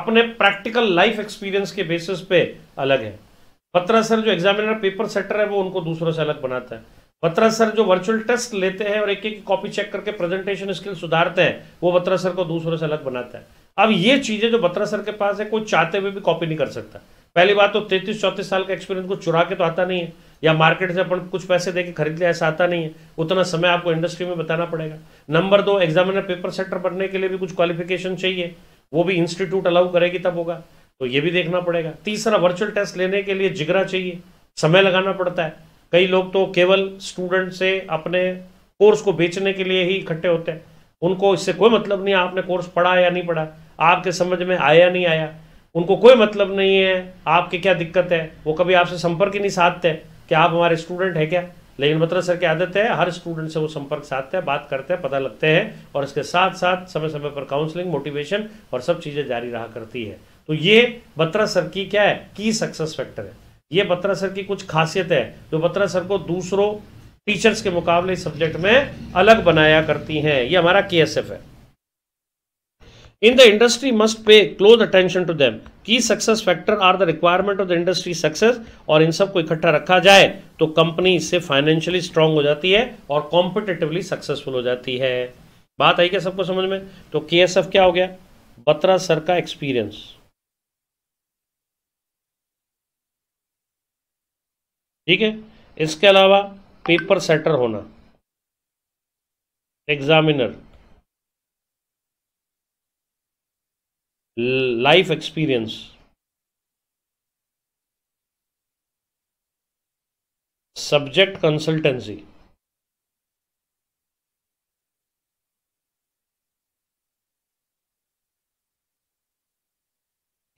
अपने प्रैक्टिकल लाइफ एक्सपीरियंस के बेसिस पे अलग है। बत्रा सर जो एग्जामिनर पेपर सेटर है वो उनको दूसरों से अलग बनाता है। बत्रा सर जो वर्चुअल टेस्ट लेते हैं और एक एक कॉपी चेक करके प्रेजेंटेशन स्किल सुधारते हैं वो बत्रा सर को दूसरों से अलग बनाता है। अब ये चीजें जो बत्रा सर के पास है कोई चाहते हुए भी कॉपी नहीं कर सकता। पहली बात तो तैंतीस चौंतीस साल का एक्सपीरियंस को चुरा के तो आता नहीं है, या मार्केट से अपन कुछ पैसे देके खरीद लिया ऐसा आता नहीं है, उतना समय आपको इंडस्ट्री में बताना पड़ेगा। नंबर दो, एग्जामिनर पेपर सेटर बनने के लिए भी कुछ क्वालिफिकेशन चाहिए, वो भी इंस्टीट्यूट अलाउ करेगी तब होगा, तो ये भी देखना पड़ेगा। तीसरा, वर्चुअल टेस्ट लेने के लिए जिगरा चाहिए, समय लगाना पड़ता है। कई लोग तो केवल स्टूडेंट से अपने कोर्स को बेचने के लिए ही इकट्ठे होते हैं, उनको इससे कोई मतलब नहीं है आपने कोर्स पढ़ा या नहीं पढ़ा, आपके समझ में आया नहीं आया, उनको कोई मतलब नहीं है आपके क्या दिक्कत है, वो कभी आपसे संपर्क ही नहीं साधते कि आप हमारे स्टूडेंट हैं क्या। लेकिन बत्रा सर की आदत है हर स्टूडेंट से वो संपर्क साधते हैं, बात करते हैं, पता लगते हैं, और इसके साथ साथ समय समय पर काउंसलिंग, मोटिवेशन और सब चीज़ें जारी रहा करती है। तो ये बत्रा सर की क्या है की सक्सेस फैक्टर है, ये बत्रा सर की कुछ खासियत है जो बत्रा सर को दूसरों टीचर्स के मुकाबले इस सब्जेक्ट में अलग बनाया करती हैं। ये हमारा केएसएफ है। In the industry must pay close attention to them, key success factor are the requirement of the industry success, और इन सबको इकट्ठा रखा जाए तो कंपनी इससे फाइनेंशियली स्ट्रांग हो जाती है और कॉम्पिटिटिवली सक्सेसफुल हो जाती है। बात आई क्या सबको समझ में? तो केएसएफ क्या हो गया, बत्रा सर का एक्सपीरियंस, ठीक है, इसके अलावा पेपर सेटर होना, examiner, life experience, subject consultancy,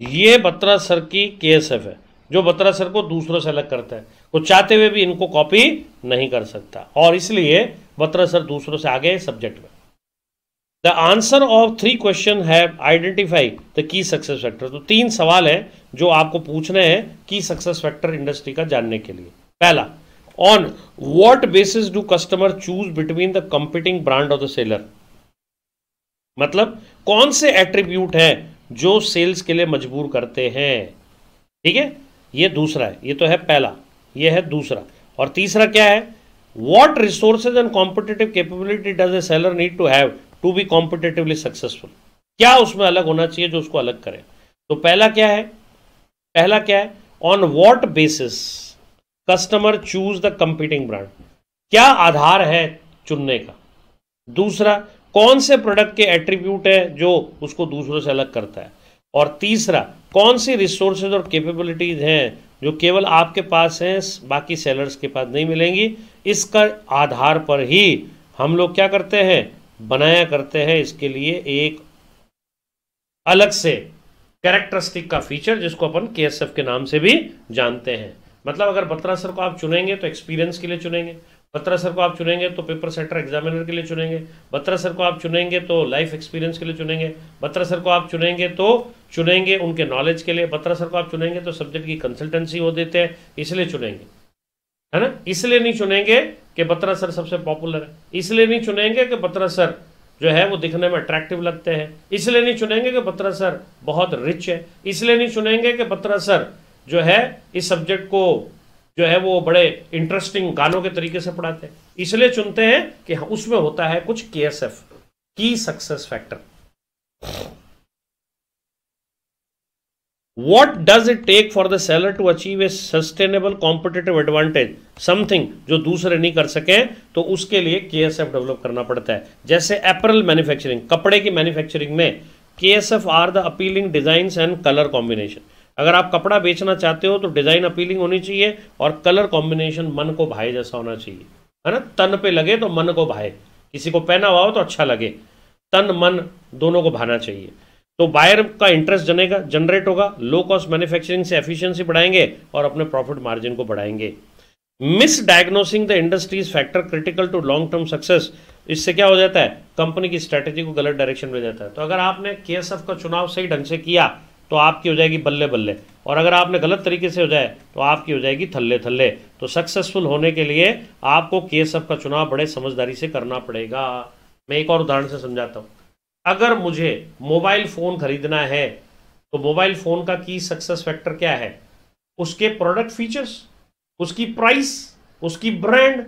ये बत्रा सर की केएसएफ है। जो बत्रा सर को दूसरों से अलग करता है, वो चाहते हुए भी इनको कॉपी नहीं कर सकता और इसलिए बत्रा सर दूसरों से आगे सब्जेक्ट में। The answer of three question have identify the key success factor. तो तीन सवाल हैं जो आपको पूछने हैं की सक्सेस फैक्टर इंडस्ट्री का जानने के लिए। पहला, on what basis do customer choose between the competing brand of the seller. मतलब कौन से एट्रीब्यूट हैं जो सेल्स के लिए मजबूर करते हैं, ठीक है। ये दूसरा है, ये तो है पहला, ये है दूसरा। और तीसरा क्या है, what resources and competitive capability does a seller need to have to be competitively successful. क्या उसमें अलग होना चाहिए जो उसको अलग करे। तो पहला क्या है, पहला क्या है, on what basis customer choose the competing brand, क्या आधार है चुनने का। दूसरा, कौन से प्रोडक्ट के एट्रीब्यूट है जो उसको दूसरों से अलग करता है। और तीसरा, कौन सी रिसोर्सेज और कैपेबिलिटीज हैं जो केवल आपके पास हैं, बाकी सेलर्स के पास नहीं मिलेंगी। इसका आधार पर ही हम लोग क्या करते हैं, बनाया करते हैं इसके लिए एक अलग से कैरेक्टरिस्टिक का फीचर जिसको अपन केएसएफ के नाम से भी जानते हैं। मतलब अगर बत्रा सर को आप चुनेंगे तो एक्सपीरियंस के लिए चुनेंगे, बत्रा सर को आप चुनेंगे तो पेपर सेटर एग्जामिनर के लिए चुनेंगे, बत्रा सर को आप चुनेंगे तो लाइफ एक्सपीरियंस के लिए चुनेंगे, बत्रा सर को आप चुनेंगे तो चुनेंगे उनके नॉलेज के लिए, बत्रा सर को आप चुनेंगे तो सब्जेक्ट की कंसल्टेंसी वो देते हैं इसलिए चुनेंगे, है ना। इसलिए नहीं चुनेंगे कि बत्रा सर सबसे पॉपुलर है, इसलिए नहीं चुनेंगे कि बत्रा सर जो है वो दिखने में अट्रैक्टिव लगते हैं, इसलिए नहीं चुनेंगे कि बत्रा सर बहुत रिच है, इसलिए नहीं चुनेंगे कि बत्रा सर जो है इस सब्जेक्ट को जो है वो बड़े इंटरेस्टिंग गानों के तरीके से पढ़ाते हैं, इसलिए चुनते हैं कि उसमें होता है कुछ KSF, key success factor. What does it take for the seller to achieve a sustainable competitive advantage, something जो दूसरे नहीं कर सके, तो उसके लिए केएसएफ डेवलप करना पड़ता है। जैसे एपरल मैन्युफैक्चरिंग, कपड़े की मैन्युफैक्चरिंग में KSF are the appealing designs and colour combination. अगर आप कपड़ा बेचना चाहते हो तो डिज़ाइन अपीलिंग होनी चाहिए और कलर कॉम्बिनेशन मन को भाए जैसा होना चाहिए, है ना। तन पे लगे तो मन को भाए, किसी को पहना हुआ हो तो अच्छा लगे, तन मन दोनों को भाना चाहिए। तो बायर का इंटरेस्ट जनेगा जनरेट होगा, लो कॉस्ट मैन्युफैक्चरिंग से एफिशिएंसी बढ़ाएंगे और अपने प्रॉफिट मार्जिन को बढ़ाएंगे। Misdiagnosing the industries factor critical to long term success, इससे क्या हो जाता है, कंपनी की स्ट्रैटेजी को गलत डायरेक्शन में जाता है। तो अगर आपने केएसएफ का चुनाव सही ढंग से किया तो आपकी हो जाएगी बल्ले बल्ले, और अगर आपने गलत तरीके से हो जाए तो आपकी हो जाएगी थल्ले थल्ले। तो सक्सेसफुल होने के लिए आपको केएसएफ का चुनाव बड़े समझदारी से करना पड़ेगा। मैं एक और उदाहरण से समझाता हूँ। अगर मुझे मोबाइल फ़ोन खरीदना है तो मोबाइल फ़ोन का की सक्सेस फैक्टर क्या है, उसके प्रोडक्ट फीचर्स, उसकी प्राइस, उसकी ब्रांड,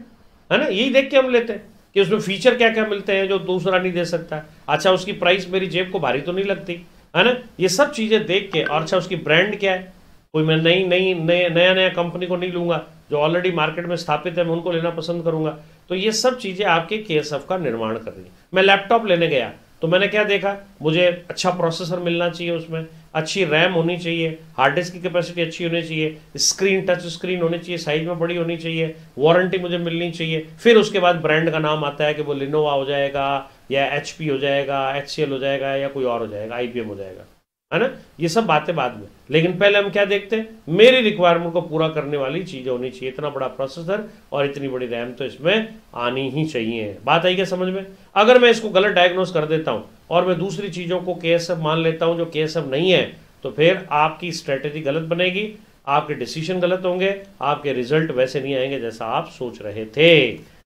है ना। यही देख के हम लेते हैं कि उसमें फीचर क्या क्या मिलते हैं जो दूसरा नहीं दे सकता। अच्छा, उसकी प्राइस मेरी जेब को भारी तो नहीं लगती, है ना। ये सब चीज़ें देख के, और अच्छा उसकी ब्रांड क्या है, कोई मैं नई नई नया नया नया कंपनी को नहीं लूँगा, जो ऑलरेडी मार्केट में स्थापित है मैं उनको लेना पसंद करूँगा। तो ये सब चीज़ें आपके केएसएफ का निर्माण कर रही है। मैं लैपटॉप लेने गया तो मैंने क्या देखा, मुझे अच्छा प्रोसेसर मिलना चाहिए, उसमें अच्छी रैम होनी चाहिए, हार्ड डिस्क की कैपेसिटी अच्छी होनी चाहिए, स्क्रीन टच स्क्रीन होनी चाहिए, साइज में बड़ी होनी चाहिए, वारंटी मुझे मिलनी चाहिए। फिर उसके बाद ब्रांड का नाम आता है कि वो लिनोवा हो जाएगा या एचपी हो जाएगा, एचसीएल हो जाएगा या कोई और हो जाएगा, आईबीएम हो जाएगा, है ना। ये सब बातें बाद में, लेकिन पहले हम क्या देखते हैं, मेरी रिक्वायरमेंट को पूरा करने वाली चीज़ें होनी चाहिए। इतना बड़ा प्रोसेसर और इतनी बड़ी रैम तो इसमें आनी ही चाहिए। बात आई क्या समझ में। अगर मैं इसको गलत डायग्नोस कर देता हूँ और मैं दूसरी चीज़ों को केएसएफ मान लेता हूँ जो केएसएफ नहीं है, तो फिर आपकी स्ट्रेटेजी गलत बनेगी, आपके डिसीजन गलत होंगे, आपके रिजल्ट वैसे नहीं आएंगे जैसा आप सोच रहे थे।